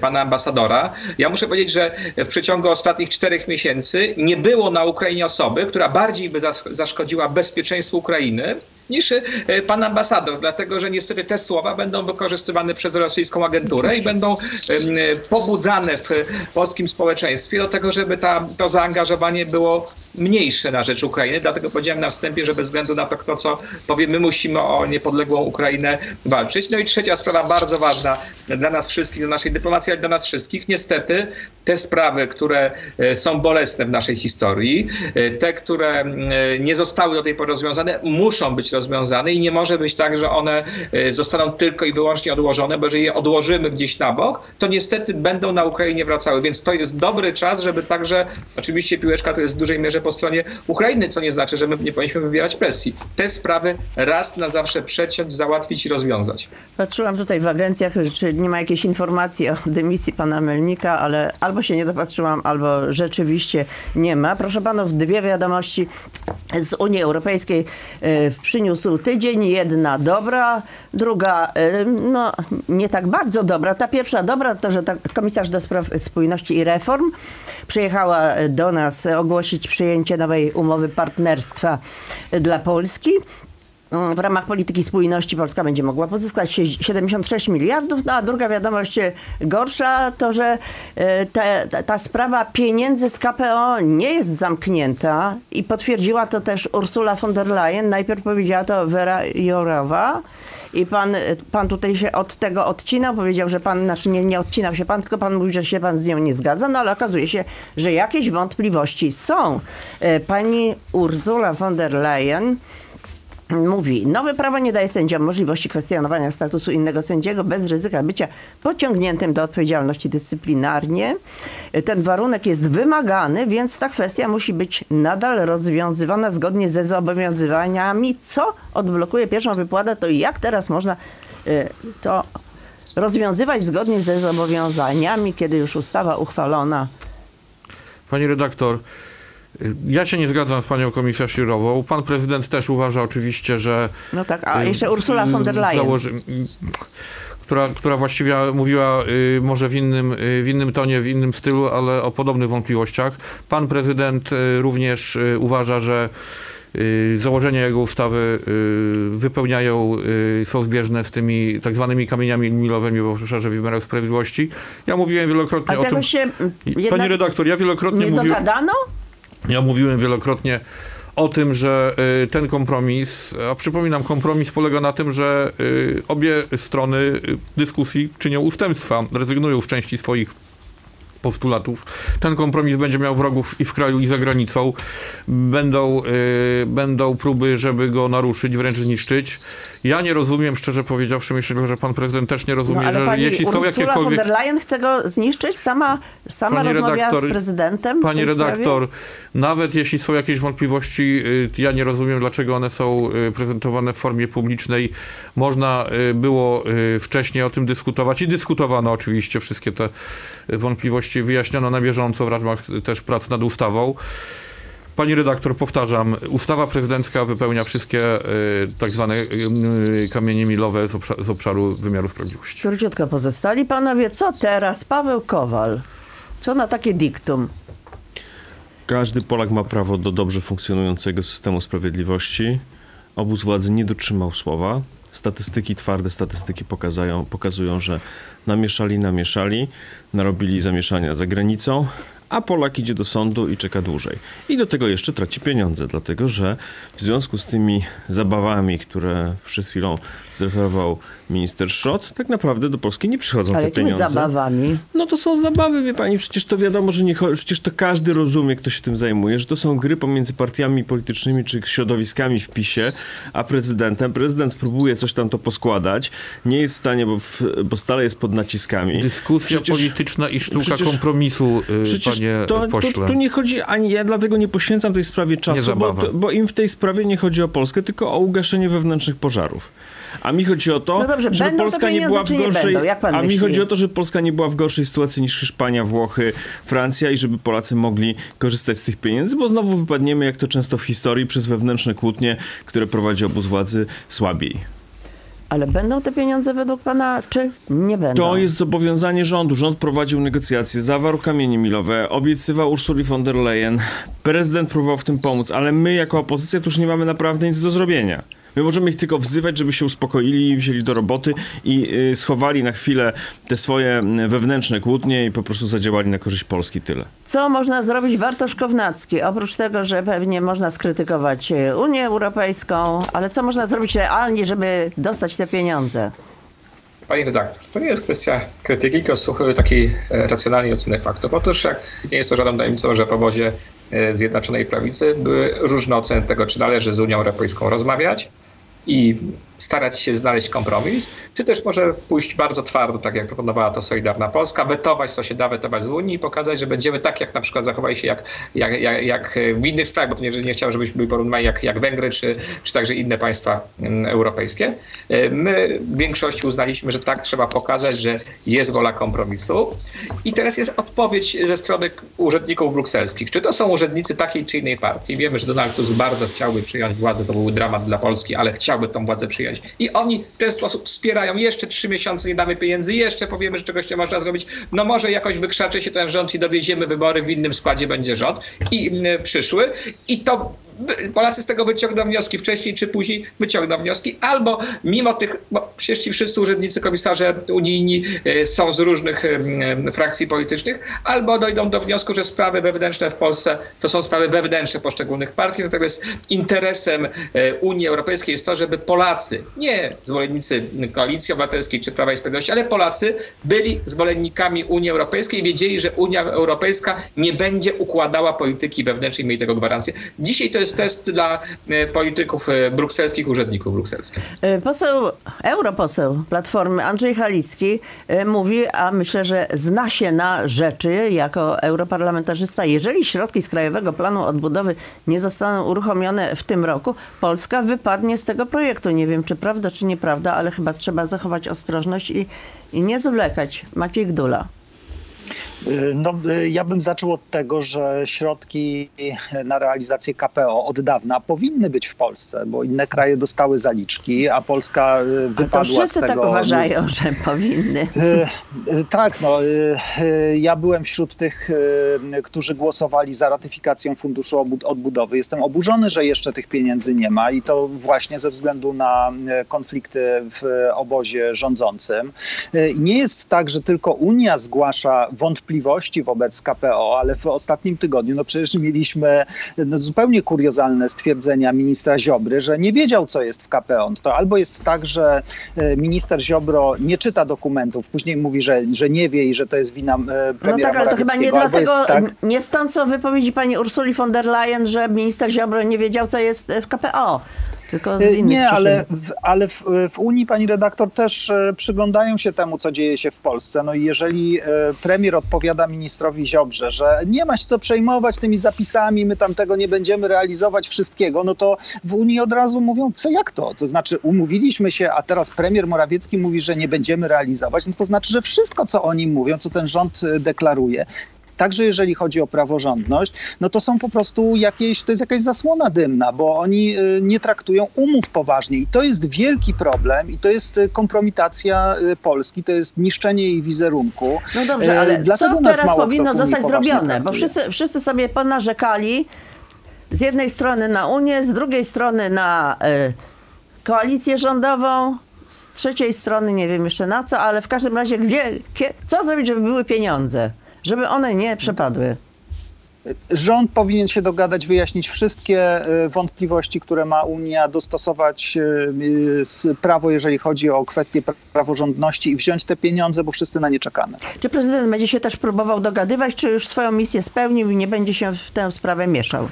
pana ambasadora. Ja muszę powiedzieć, że w przeciągu ostatnich 4 miesięcy nie było na Ukrainie osoby, która bardziej by zaszkodziła bezpieczeństwu Ukrainy niż pan ambasador, dlatego że niestety te słowa będą wykorzystywane przez rosyjską agenturę i będą pobudzane w polskim społeczeństwie do tego, żeby to zaangażowanie było mniejsze na rzecz Ukrainy. Dlatego powiedziałem na wstępie, że bez względu na to, kto co powie, my musimy o niepodległą Ukrainę walczyć. No i trzecia sprawa bardzo ważna dla nas wszystkich, dla naszej dyplomacji, ale dla nas wszystkich. Niestety te sprawy, które są bolesne w naszej historii, te, które nie zostały do tej pory rozwiązane, muszą być rozwiązane i nie może być tak, że one zostaną tylko i wyłącznie odłożone, bo jeżeli je odłożymy gdzieś na bok, to niestety będą na Ukrainie wracały. Więc to jest dobry czas, żeby także, oczywiście piłeczka to jest w dużej mierze po stronie Ukrainy, co nie znaczy, że my nie powinniśmy wywierać presji. Te sprawy raz na zawsze przeciąć, załatwić i rozwiązać. Patrzyłam tutaj w agencjach, czy nie ma jakiejś informacji o dymisji pana Melnika, ale albo się nie dopatrzyłam, albo rzeczywiście nie ma. Proszę panów, dwie wiadomości z Unii Europejskiej przyniósł tydzień, jedna dobra, druga no nie tak bardzo dobra. Ta pierwsza dobra to, że komisarz do spraw spójności i reform przyjechała do nas ogłosić przyjęcie nowej umowy partnerstwa dla Polski. W ramach polityki spójności Polska będzie mogła pozyskać 76 miliardów, no a druga wiadomość gorsza to, że ta sprawa pieniędzy z KPO nie jest zamknięta i potwierdziła to też Ursula von der Leyen. Najpierw powiedziała to Wera Jourowa i pan tutaj się od tego odcinał, powiedział, że pan, znaczy nie odcinał się pan, tylko pan mówi, że się pan z nią nie zgadza, no ale okazuje się, że jakieś wątpliwości są. Pani Ursula von der Leyen mówi, nowe prawo nie daje sędziom możliwości kwestionowania statusu innego sędziego bez ryzyka bycia pociągniętym do odpowiedzialności dyscyplinarnie. Ten warunek jest wymagany, więc ta kwestia musi być nadal rozwiązywana zgodnie ze zobowiązaniami, co odblokuje pierwszą wypłatę, to jak teraz można to rozwiązywać zgodnie ze zobowiązaniami, kiedy już ustawa uchwalona. Pani redaktor, ja się nie zgadzam z panią komisarz Jourową. Pan prezydent też uważa oczywiście, że... No tak, a jeszcze Ursula von der Leyen. Która właściwie mówiła może w innym tonie, w innym stylu, ale o podobnych wątpliwościach. Pan prezydent również uważa, że założenia jego ustawy są zbieżne z tymi tak zwanymi kamieniami milowymi w obszarze wymiaru sprawiedliwości. Ja mówiłem wielokrotnie o tym... Pani redaktor, ja wielokrotnie mówiłem... Nie dogadano? Ja mówiłem wielokrotnie o tym, że ten kompromis, a przypominam, kompromis polega na tym, że obie strony dyskusji czynią ustępstwa, rezygnują z części swoich postulatów. Ten kompromis będzie miał wrogów i w kraju, i za granicą. Będą próby, żeby go naruszyć, wręcz zniszczyć. Ja nie rozumiem, szczerze powiedziawszy, myślę, że pan prezydent też nie rozumie, no, że jeśli są jakiekolwiek... Ursula von der Leyen chce go zniszczyć? Sama rozmawiała z prezydentem? Pani redaktor, nawet jeśli są jakieś wątpliwości, ja nie rozumiem, dlaczego one są prezentowane w formie publicznej. Można było wcześniej o tym dyskutować i dyskutowano oczywiście wszystkie te wątpliwości, wyjaśniano na bieżąco w ramach też prac nad ustawą. Pani redaktor, powtarzam, ustawa prezydencka wypełnia wszystkie tak zwane kamienie milowe z obszaru wymiaru sprawiedliwości. Króciutko pozostali panowie. Co teraz? Paweł Kowal. Co na takie diktum? Każdy Polak ma prawo do dobrze funkcjonującego systemu sprawiedliwości. Obóz władzy nie dotrzymał słowa. Statystyki, twarde statystyki pokazują, że namieszali, narobili zamieszania za granicą, a Polak idzie do sądu i czeka dłużej. I do tego jeszcze traci pieniądze, dlatego że w związku z tymi zabawami, które przed chwilą zreferował minister Szrot, tak naprawdę do Polski nie przychodzą te pieniądze. Ale zabawami? No to są zabawy, wie pani, przecież to wiadomo, że nie chodzi, przecież to każdy rozumie, kto się tym zajmuje, że to są gry pomiędzy partiami politycznymi czy środowiskami w PiS-ie, a prezydentem. Prezydent próbuje coś tam to poskładać, nie jest w stanie, bo stale jest pod naciskami. Dyskusja polityczna i sztuka kompromisu, panie pośle. Tu nie chodzi, ani ja dlatego nie poświęcam tej sprawie czasu, bo im w tej sprawie nie chodzi o Polskę, tylko o ugaszenie wewnętrznych pożarów. A mi chodzi o to, żeby Polska nie była w gorszej. A mi chodzi o to, żeby Polska nie była w gorszej sytuacji niż Hiszpania, Włochy, Francja i żeby Polacy mogli korzystać z tych pieniędzy, bo znowu wypadniemy, jak to często w historii, przez wewnętrzne kłótnie, które prowadzi obóz władzy słabiej. Ale będą te pieniądze według pana, czy nie będą? To jest zobowiązanie rządu. Rząd prowadził negocjacje, zawarł kamienie milowe, obiecywał Ursuli von der Leyen. Prezydent próbował w tym pomóc, ale my jako opozycja tu już nie mamy naprawdę nic do zrobienia. My możemy ich tylko wzywać, żeby się uspokoili, wzięli do roboty i schowali na chwilę te swoje wewnętrzne kłótnie i po prostu zadziałali na korzyść Polski. Tyle. Co można zrobić? Bartosz Kownacki, oprócz tego, że pewnie można skrytykować Unię Europejską, ale co można zrobić realnie, żeby dostać te pieniądze? Panie redaktor, to nie jest kwestia krytyki, tylko takiej racjonalnej oceny faktów. Otóż, jak nie jest to żadną tajemnicą, że w obozie Zjednoczonej Prawicy były różne oceny tego, czy należy z Unią Europejską rozmawiać i starać się znaleźć kompromis, czy też może pójść bardzo twardo, tak jak proponowała to Solidarna Polska, wetować, co się da wetować z Unii i pokazać, że będziemy tak, jak na przykład zachowali się jak w innych sprawach, bo to nie chciałbym, żebyśmy byli porównywani jak Węgry, czy także inne państwa europejskie. My w większości uznaliśmy, że tak trzeba pokazać, że jest wola kompromisu. I teraz jest odpowiedź ze strony urzędników brukselskich. Czy to są urzędnicy takiej czy innej partii? Wiemy, że Donald Tusk bardzo chciałby przyjąć władzę, to był dramat dla Polski, ale chciałby tą władzę przyjąć. I oni w ten sposób wspierają. Jeszcze 3 miesiące nie damy pieniędzy, jeszcze powiemy, że czegoś nie można zrobić. No może jakoś wykrzaczy się ten rząd i dowieziemy wybory, w innym składzie będzie rząd i przyszły. I to Polacy z tego wyciągną wnioski wcześniej czy później, wyciągną wnioski. Albo mimo tych, bo przecież ci wszyscy urzędnicy, komisarze unijni są z różnych frakcji politycznych, albo dojdą do wniosku, że sprawy wewnętrzne w Polsce to są sprawy wewnętrzne poszczególnych partii. Natomiast interesem Unii Europejskiej jest to, żeby Polacy, nie zwolennicy Koalicji Obywatelskiej czy Prawa i Sprawiedliwości, ale Polacy byli zwolennikami Unii Europejskiej i wiedzieli, że Unia Europejska nie będzie układała polityki wewnętrznej, mieli tego gwarancję. Dzisiaj to jest test dla polityków brukselskich, urzędników brukselskich. Europoseł Platformy Andrzej Halicki mówi, a myślę, że zna się na rzeczy jako europarlamentarzysta, jeżeli środki z Krajowego Planu Odbudowy nie zostaną uruchomione w tym roku, Polska wypadnie z tego projektu. Nie wiem, czy prawda, czy nieprawda, ale chyba trzeba zachować ostrożność i nie zwlekać. Maciej Gdula. No, ja bym zaczął od tego, że środki na realizację KPO od dawna powinny być w Polsce, bo inne kraje dostały zaliczki, a Polska wypadła z tego. To wszyscy tak uważają, że powinny. Tak, no. Ja byłem wśród tych, którzy głosowali za ratyfikacją Funduszu Odbudowy. Jestem oburzony, że jeszcze tych pieniędzy nie ma i to właśnie ze względu na konflikty w obozie rządzącym. Nie jest tak, że tylko Unia zgłasza wątpliwości wobec KPO, ale w ostatnim tygodniu no przecież mieliśmy zupełnie kuriozalne stwierdzenia ministra Ziobry, że nie wiedział, co jest w KPO. To albo jest tak, że minister Ziobro nie czyta dokumentów, później mówi, że nie wie i że to jest wina premiera Morawieckiego. No tak, ale to chyba nie dlatego, tak... nie stąd są wypowiedzi pani Ursuli von der Leyen, że minister Ziobro nie wiedział, co jest w KPO. Nie, ale w Unii, pani redaktor, też przyglądają się temu, co dzieje się w Polsce. No i jeżeli premier odpowiada ministrowi Ziobrze, że nie ma się co przejmować tymi zapisami, my tam tego nie będziemy realizować wszystkiego, no to w Unii od razu mówią, co jak to? To znaczy umówiliśmy się, a teraz premier Morawiecki mówi, że nie będziemy realizować. No to znaczy, że wszystko, co oni mówią, co ten rząd deklaruje, także jeżeli chodzi o praworządność, no to są po prostu jakaś zasłona dymna, bo oni nie traktują umów poważnie i to jest wielki problem i to jest kompromitacja Polski, to jest niszczenie jej wizerunku. No dobrze, ale co teraz powinno zostać zrobione? Bo wszyscy sobie ponarzekali z jednej strony na Unię, z drugiej strony na koalicję rządową, z trzeciej strony nie wiem jeszcze na co, ale w każdym razie co zrobić, żeby były pieniądze? Żeby one nie przepadły. Rząd powinien się dogadać, wyjaśnić wszystkie wątpliwości, które ma Unia, dostosować prawo, jeżeli chodzi o kwestie praworządności i wziąć te pieniądze, bo wszyscy na nie czekamy. Czy prezydent będzie się też próbował dogadywać, czy już swoją misję spełnił i nie będzie się w tę sprawę mieszał?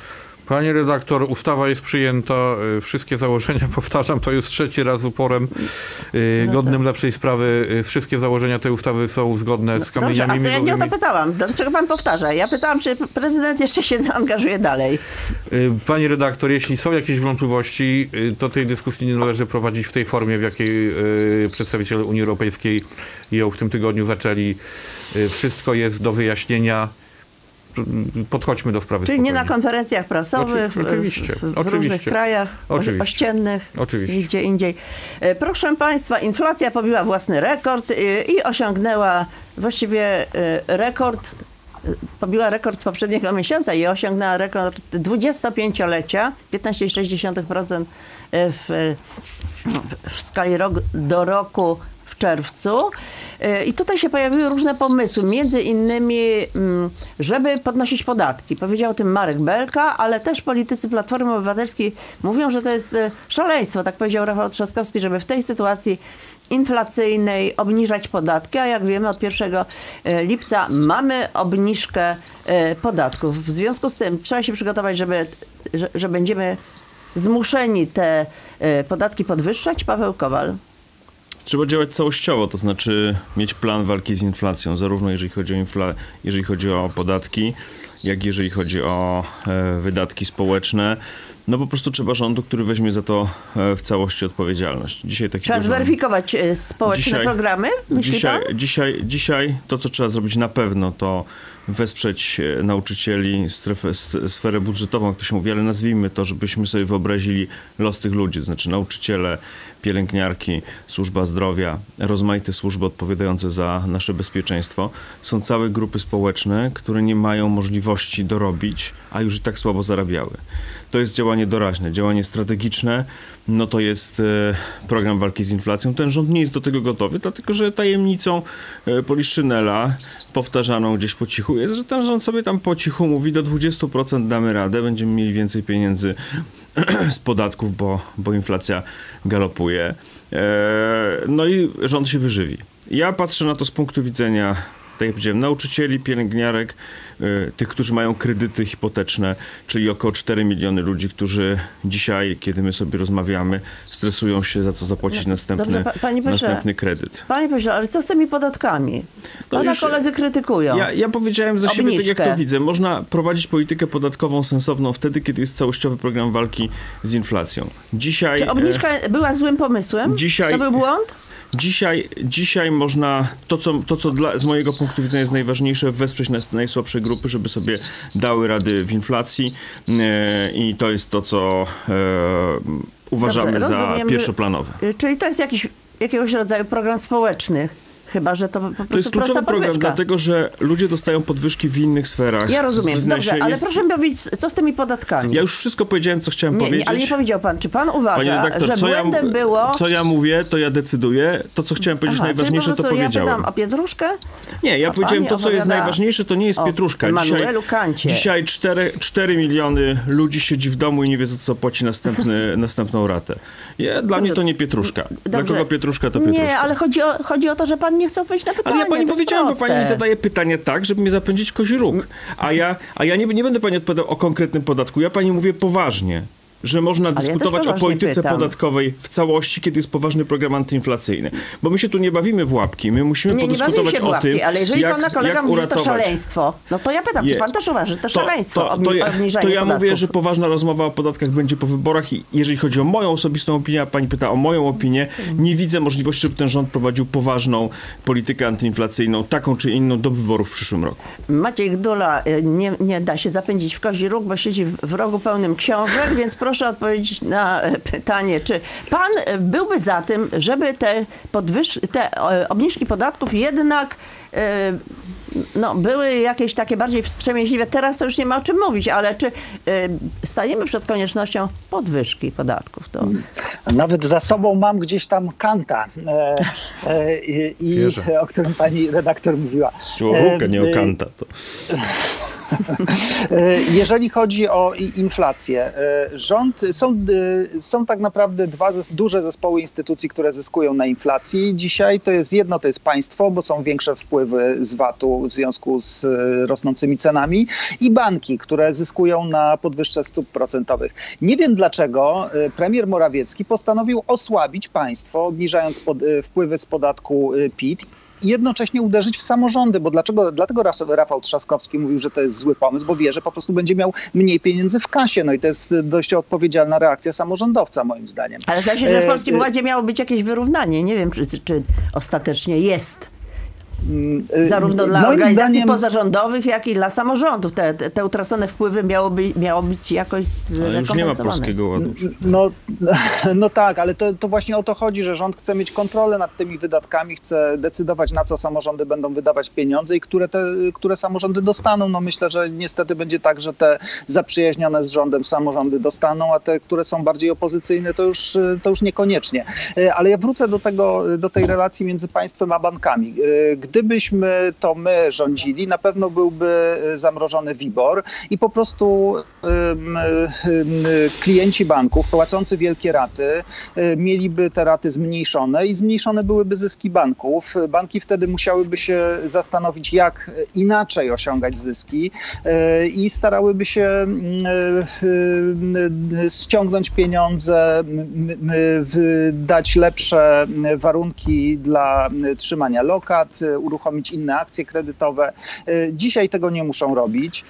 Panie redaktor, ustawa jest przyjęta, wszystkie założenia, powtarzam, to już trzeci raz z uporem godnym lepszej sprawy. Wszystkie założenia tej ustawy są zgodne z kamieniami milowymi. Ja nie o to pytałam. Dlaczego pan powtarza? Ja pytałam, czy prezydent jeszcze się zaangażuje dalej. Pani redaktor, jeśli są jakieś wątpliwości, to tej dyskusji nie należy prowadzić w tej formie, w jakiej przedstawiciele Unii Europejskiej ją w tym tygodniu zaczęli. Wszystko jest do wyjaśnienia. Podchodźmy do sprawy. Czyli spokojnie. Nie na konferencjach prasowych, w różnych krajach ościennych, gdzie indziej. Proszę Państwa, inflacja pobiła własny rekord i osiągnęła właściwie rekord, pobiła rekord z poprzedniego miesiąca i osiągnęła rekord 25-lecia, 15,6% w skali rok do roku w czerwcu. I tutaj się pojawiły różne pomysły, między innymi, żeby podnosić podatki. Powiedział o tym Marek Belka, ale też politycy Platformy Obywatelskiej mówią, że to jest szaleństwo, tak powiedział Rafał Trzaskowski, żeby w tej sytuacji inflacyjnej obniżać podatki, a jak wiemy od 1 lipca mamy obniżkę podatków. W związku z tym trzeba się przygotować, że będziemy zmuszeni te podatki podwyższać. Paweł Kowal. Trzeba działać całościowo, to znaczy mieć plan walki z inflacją, zarówno jeżeli chodzi o podatki, jak jeżeli chodzi o wydatki społeczne. No po prostu trzeba rządu, który weźmie za to w całości odpowiedzialność. Trzeba zweryfikować społeczne programy, myśli pan? Dzisiaj to, co trzeba zrobić na pewno, to wesprzeć nauczycieli, sferę budżetową, jak to się mówi, ale nazwijmy to, żebyśmy sobie wyobrazili los tych ludzi, znaczy nauczyciele, pielęgniarki, służba zdrowia, rozmaite służby odpowiadające za nasze bezpieczeństwo. Są całe grupy społeczne, które nie mają możliwości dorobić, a już i tak słabo zarabiały. To jest działanie doraźne, działanie strategiczne, no to jest program walki z inflacją. Ten rząd nie jest do tego gotowy, dlatego że tajemnicą poliszynela, powtarzaną gdzieś po cichu, jest, że ten rząd sobie tam po cichu mówi, do 20% damy radę, będziemy mieli więcej pieniędzy z podatków, bo inflacja galopuje. No i rząd się wyżywi. Ja patrzę na to z punktu widzenia, tak jak powiedziałem, nauczycieli, pielęgniarek, tych, którzy mają kredyty hipoteczne, czyli około 4 miliony ludzi, którzy dzisiaj, kiedy my sobie rozmawiamy, stresują się, za co zapłacić następny kredyt. Panie pośle, ale co z tymi podatkami? Pana koledzy krytykują. Ja powiedziałem za siebie, tak jak to widzę. Można prowadzić politykę podatkową sensowną wtedy, kiedy jest całościowy program walki z inflacją. Dzisiaj, czy obniżka była złym pomysłem? To był błąd? Dzisiaj można, to co z mojego punktu widzenia jest najważniejsze, wesprzeć najsłabsze grupy, żeby sobie dały rady w inflacji i to jest to, co uważamy za pierwszoplanowe. Czyli to jest jakiegoś rodzaju program społeczny. Chyba że to po prostu. To jest kluczowy program, dlatego że ludzie dostają podwyżki w innych sferach. Ja rozumiem, dobrze, ale proszę mi powiedzieć, co z tymi podatkami? Ja już wszystko powiedziałem, co chciałem powiedzieć. Ale nie powiedział pan. Czy pan uważa, redaktor, że błędem było... Co ja mówię, to ja decyduję. To, co chciałem powiedzieć, najważniejsze, to powiedziałem. Ja pytam o pietruszkę? Nie, ja powiedziałem to, co jest najważniejsze, to nie jest pietruszka. Dzisiaj 4 miliony ludzi siedzi w domu i nie wie, za co płaci następną ratę. Dla mnie to nie pietruszka. Dla kogo pietruszka, to pietruszka. Nie, ale chodzi o to, że pan nie chce odpowiedzieć na pytanie. Ale ja pani powiedziałem, bo pani mi zadaje pytanie tak, żeby mnie zapędzić w kozi róg. A ja nie będę pani odpowiadał o konkretnym podatku. Ja pani mówię poważnie, że można dyskutować o polityce podatkowej w całości, kiedy jest poważny program antyinflacyjny. Bo my się tu nie bawimy w łapki. My musimy podyskutować o tym, ale jeżeli pana kolega mówi, że to szaleństwo, no to ja pytam, czy pan też uważa, że to szaleństwo obniżanie podatków? To ja mówię, że poważna rozmowa o podatkach będzie po wyborach i jeżeli chodzi o moją osobistą opinię, a pani pyta o moją opinię, nie widzę możliwości, żeby ten rząd prowadził poważną politykę antyinflacyjną, taką czy inną, do wyborów w przyszłym roku. Maciej Gdula nie da się zapędzić w kozi róg, bo siedzi w rogu pełnym książek, więc proszę odpowiedzieć na pytanie, czy pan byłby za tym, żeby te obniżki podatków jednak były jakieś takie bardziej wstrzemięźliwe. Teraz to już nie ma o czym mówić, ale czy staniemy przed koniecznością podwyżki podatków? To... Nawet za sobą mam gdzieś tam Kanta, o którym pani redaktor mówiła. Czy o Rukę, nie o Kanta. Jeżeli chodzi o inflację, są tak naprawdę dwa duże zespoły instytucji, które zyskują na inflacji. Dzisiaj to jest jedno, to jest państwo, bo są większe wpływy z VAT-u w związku z rosnącymi cenami i banki, które zyskują na podwyżce stóp procentowych. Nie wiem dlaczego premier Morawiecki postanowił osłabić państwo, obniżając wpływy z podatku PIT. I jednocześnie uderzyć w samorządy, bo dlatego Rafał Trzaskowski mówił, że to jest zły pomysł, bo wie, że po prostu będzie miał mniej pieniędzy w kasie. No i to jest dość odpowiedzialna reakcja samorządowca, moim zdaniem. Ale zdaje się, że w Polskim Ładzie miało być jakieś wyrównanie. Nie wiem, czy ostatecznie jest. Zarówno dla organizacji pozarządowych, jak i dla samorządów. Te utracone wpływy miało być jakoś zrekompensowane. Ale już nie ma Polskiego Ładu. No tak, ale to właśnie o to chodzi, że rząd chce mieć kontrolę nad tymi wydatkami, chce decydować, na co samorządy będą wydawać pieniądze i które samorządy dostaną. No myślę, że niestety będzie tak, że te zaprzyjaźnione z rządem samorządy dostaną, a te, które są bardziej opozycyjne, to już niekoniecznie. Ale ja wrócę do tej relacji między państwem a bankami. Gdybyśmy to my rządzili, na pewno byłby zamrożony WIBOR i po prostu klienci banków płacący wielkie raty mieliby te raty zmniejszone i zmniejszone byłyby zyski banków. Banki wtedy musiałyby się zastanowić, jak inaczej osiągać zyski i starałyby się ściągnąć pieniądze, dać lepsze warunki dla trzymania lokat, uruchomić inne akcje kredytowe. Dzisiaj tego nie muszą robić.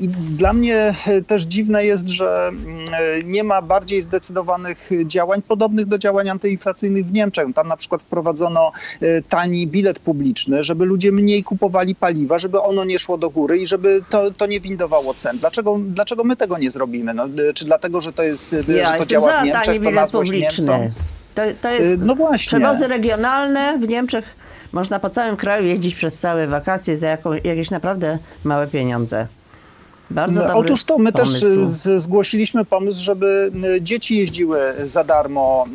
I dla mnie też dziwne jest, że nie ma bardziej zdecydowanych działań, podobnych do działań antyinflacyjnych w Niemczech. Tam na przykład wprowadzono tani bilet publiczny, żeby ludzie mniej kupowali paliwa, żeby ono nie szło do góry i żeby to nie windowało cen. Dlaczego my tego nie zrobimy? No, czy dlatego, że to działa w Niemczech, to na złość Niemcom? To jest no właśnie. Przewozy regionalne w Niemczech. Można po całym kraju jeździć przez całe wakacje za jakieś naprawdę małe pieniądze. Otóż to my pomysł. Też zgłosiliśmy pomysł, żeby dzieci jeździły za darmo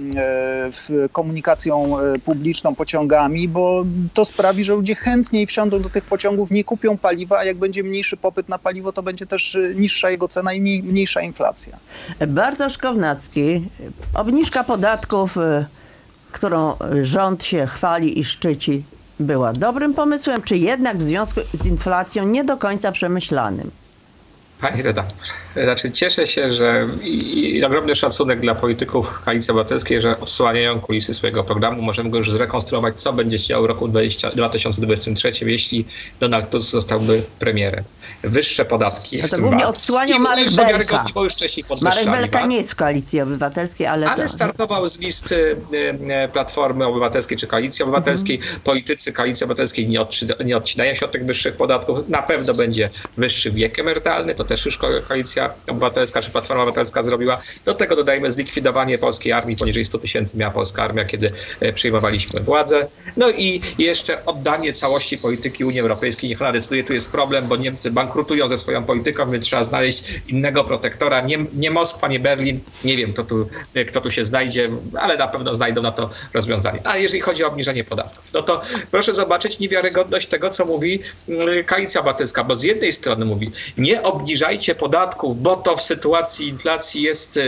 komunikacją publiczną, pociągami, bo to sprawi, że ludzie chętniej wsiądą do tych pociągów, nie kupią paliwa, a jak będzie mniejszy popyt na paliwo, to będzie też niższa jego cena i mniejsza inflacja. Bartosz Kownacki, obniżka podatków, którą rząd się chwali i szczyci, była dobrym pomysłem, czy jednak w związku z inflacją nie do końca przemyślanym? Pani redaktor, znaczy cieszę się, że i ogromny szacunek dla polityków Koalicji Obywatelskiej, że odsłaniają kulisy swojego programu. Możemy go już zrekonstruować, co będzie się działo w roku 2023, jeśli Donald Tusk zostałby premierem. Wyższe podatki. A to głównie odsłaniał Marek Belka. Marek Belka nie jest w Koalicji Obywatelskiej, ale startował z listy Platformy Obywatelskiej czy Koalicji Obywatelskiej. Politycy Koalicji Obywatelskiej nie odcinają się od tych wyższych podatków. Na pewno będzie wyższy wiek emerytalny, to też już Koalicja Obywatelska czy Platforma Obywatelska zrobiła. Do tego dodajmy zlikwidowanie polskiej armii. Poniżej 100 tysięcy miała polska armia, kiedy przejmowaliśmy władzę. No i jeszcze oddanie całości polityki Unii Europejskiej. Niech ona decyduje. Tu jest problem, bo Niemcy bankrutują ze swoją polityką, więc trzeba znaleźć innego protektora. Nie Moskwa, nie Berlin. Nie wiem, kto tu się znajdzie, ale na pewno znajdą na to rozwiązanie. A jeżeli chodzi o obniżenie podatków, no to proszę zobaczyć niewiarygodność tego, co mówi Koalicja Obywatelska, bo z jednej strony mówi, nie obniżajcie podatków, bo to w sytuacji inflacji jest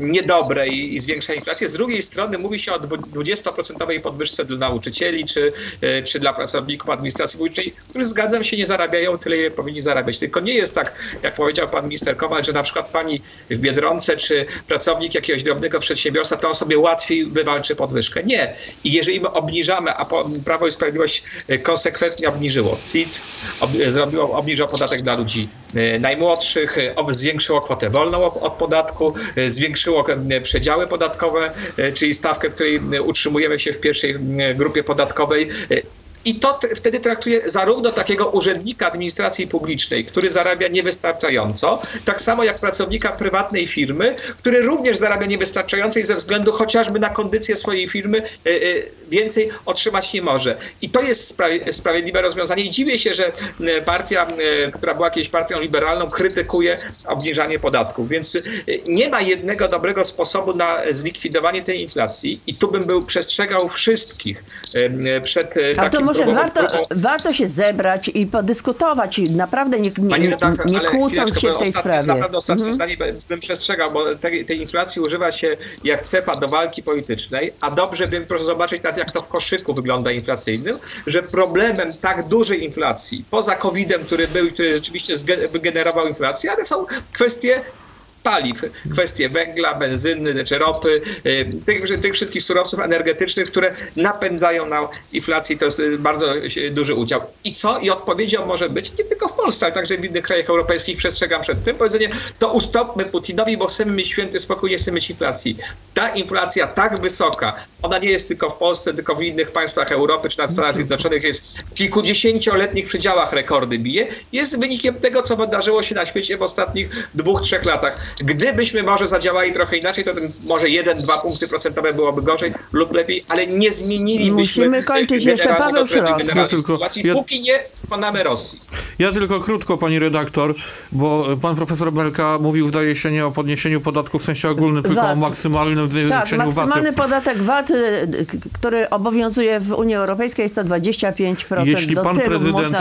niedobre i zwiększa inflację. Z drugiej strony mówi się o 20% podwyżce dla nauczycieli czy dla pracowników administracji publicznej, którzy, zgadzam się, nie zarabiają tyle, ile powinni zarabiać. Tylko nie jest tak, jak powiedział pan minister Kowal, że na przykład pani w Biedronce czy pracownik jakiegoś drobnego przedsiębiorstwa, to on sobie łatwiej wywalczy podwyżkę. Nie. I jeżeli my obniżamy, a Prawo i Sprawiedliwość konsekwentnie obniżyło CIT, obniżyło podatek dla ludzi najmłodszych, zwiększyło kwotę wolną od podatku, zwiększyło przedziały podatkowe, czyli stawkę, w której utrzymujemy się w pierwszej grupie podatkowej. I to wtedy traktuje zarówno takiego urzędnika administracji publicznej, który zarabia niewystarczająco, tak samo jak pracownika prywatnej firmy, który również zarabia niewystarczająco i ze względu chociażby na kondycję swojej firmy więcej otrzymać nie może. I to jest sprawiedliwe rozwiązanie. I dziwię się, że partia, która była kiedyś partią liberalną, krytykuje obniżanie podatków. Więc nie ma jednego dobrego sposobu na zlikwidowanie tej inflacji. I tu bym przestrzegał wszystkich przed takim może warto się zebrać i podyskutować i naprawdę nie kłócąc się w tej sprawie. Naprawdę ostatnie zdanie bym przestrzegał, bo tej inflacji używa się jak cepa do walki politycznej, a dobrze bym proszę zobaczyć nawet jak to w koszyku wygląda inflacyjnym, że problemem tak dużej inflacji, poza COVID-em, który był i który rzeczywiście generował inflację, ale są kwestie paliw, kwestie węgla, benzyny czy ropy, tych wszystkich surowców energetycznych, które napędzają na inflację i to jest bardzo duży udział. I co? I odpowiedzią może być nie tylko w Polsce, ale także w innych krajach europejskich, przestrzegam przed tym powiedzenie, to ustąpmy Putinowi, bo chcemy mieć święty spokój, nie chcemy mieć inflacji. Ta inflacja tak wysoka, ona nie jest tylko w Polsce, tylko w innych państwach Europy czy na Stanach Zjednoczonych, jest w kilkudziesięcioletnich przedziałach rekordy bije, jest wynikiem tego, co wydarzyło się na świecie w ostatnich 2-3 latach. Gdybyśmy może zadziałali trochę inaczej, to może 1-2 punkty procentowe byłoby gorzej lub lepiej, ale nie zmienilibyśmy generalnej sytuacji, póki nie pokonamy Rosji. Ja tylko krótko, pani redaktor, bo pan profesor Belka mówił, zdaje się, nie o podniesieniu podatków w sensie ogólnym, tylko o maksymalnym zwiększeniu VAT-u. Maksymalny podatek VAT, który obowiązuje w Unii Europejskiej, jest to 25%.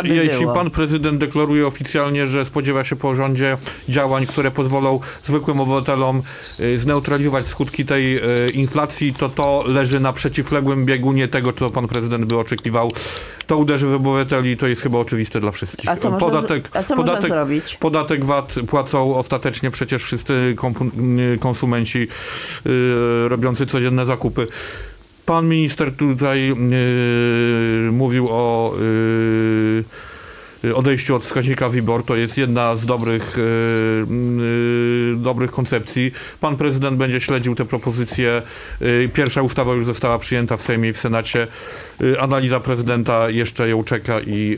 Jeśli pan prezydent deklaruje oficjalnie, że spodziewa się po rządzie działań, które pozwolą zwykłym obywatelom zneutralizować skutki tej inflacji, to leży na przeciwległym biegunie tego, co pan prezydent by oczekiwał. To uderzy w obywateli, to jest chyba oczywiste dla wszystkich. A co można zrobić? Podatek VAT płacą ostatecznie przecież wszyscy konsumenci robiący codzienne zakupy. Pan minister tutaj mówił o odejściu od wskaźnika WIBOR, to jest jedna z dobrych koncepcji. Pan prezydent będzie śledził te propozycje. Pierwsza ustawa już została przyjęta w Sejmie i w Senacie. Analiza prezydenta jeszcze ją czeka i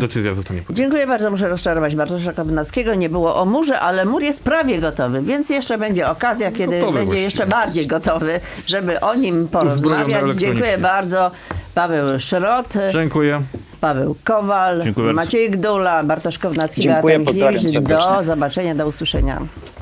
decyzja zostanie podjęta. Dziękuję bardzo. Muszę rozczarować Bartosza Kownackiego. Nie było o murze, ale mur jest prawie gotowy, więc jeszcze będzie okazja, kiedy będzie jeszcze bardziej gotowy, żeby o nim porozmawiać. Dziękuję bardzo. Paweł Szrot. Dziękuję. Paweł Kowal, Maciej Gdula, Bartosz Kownacki, Beata Michniewicz. Do zobaczenia, do usłyszenia.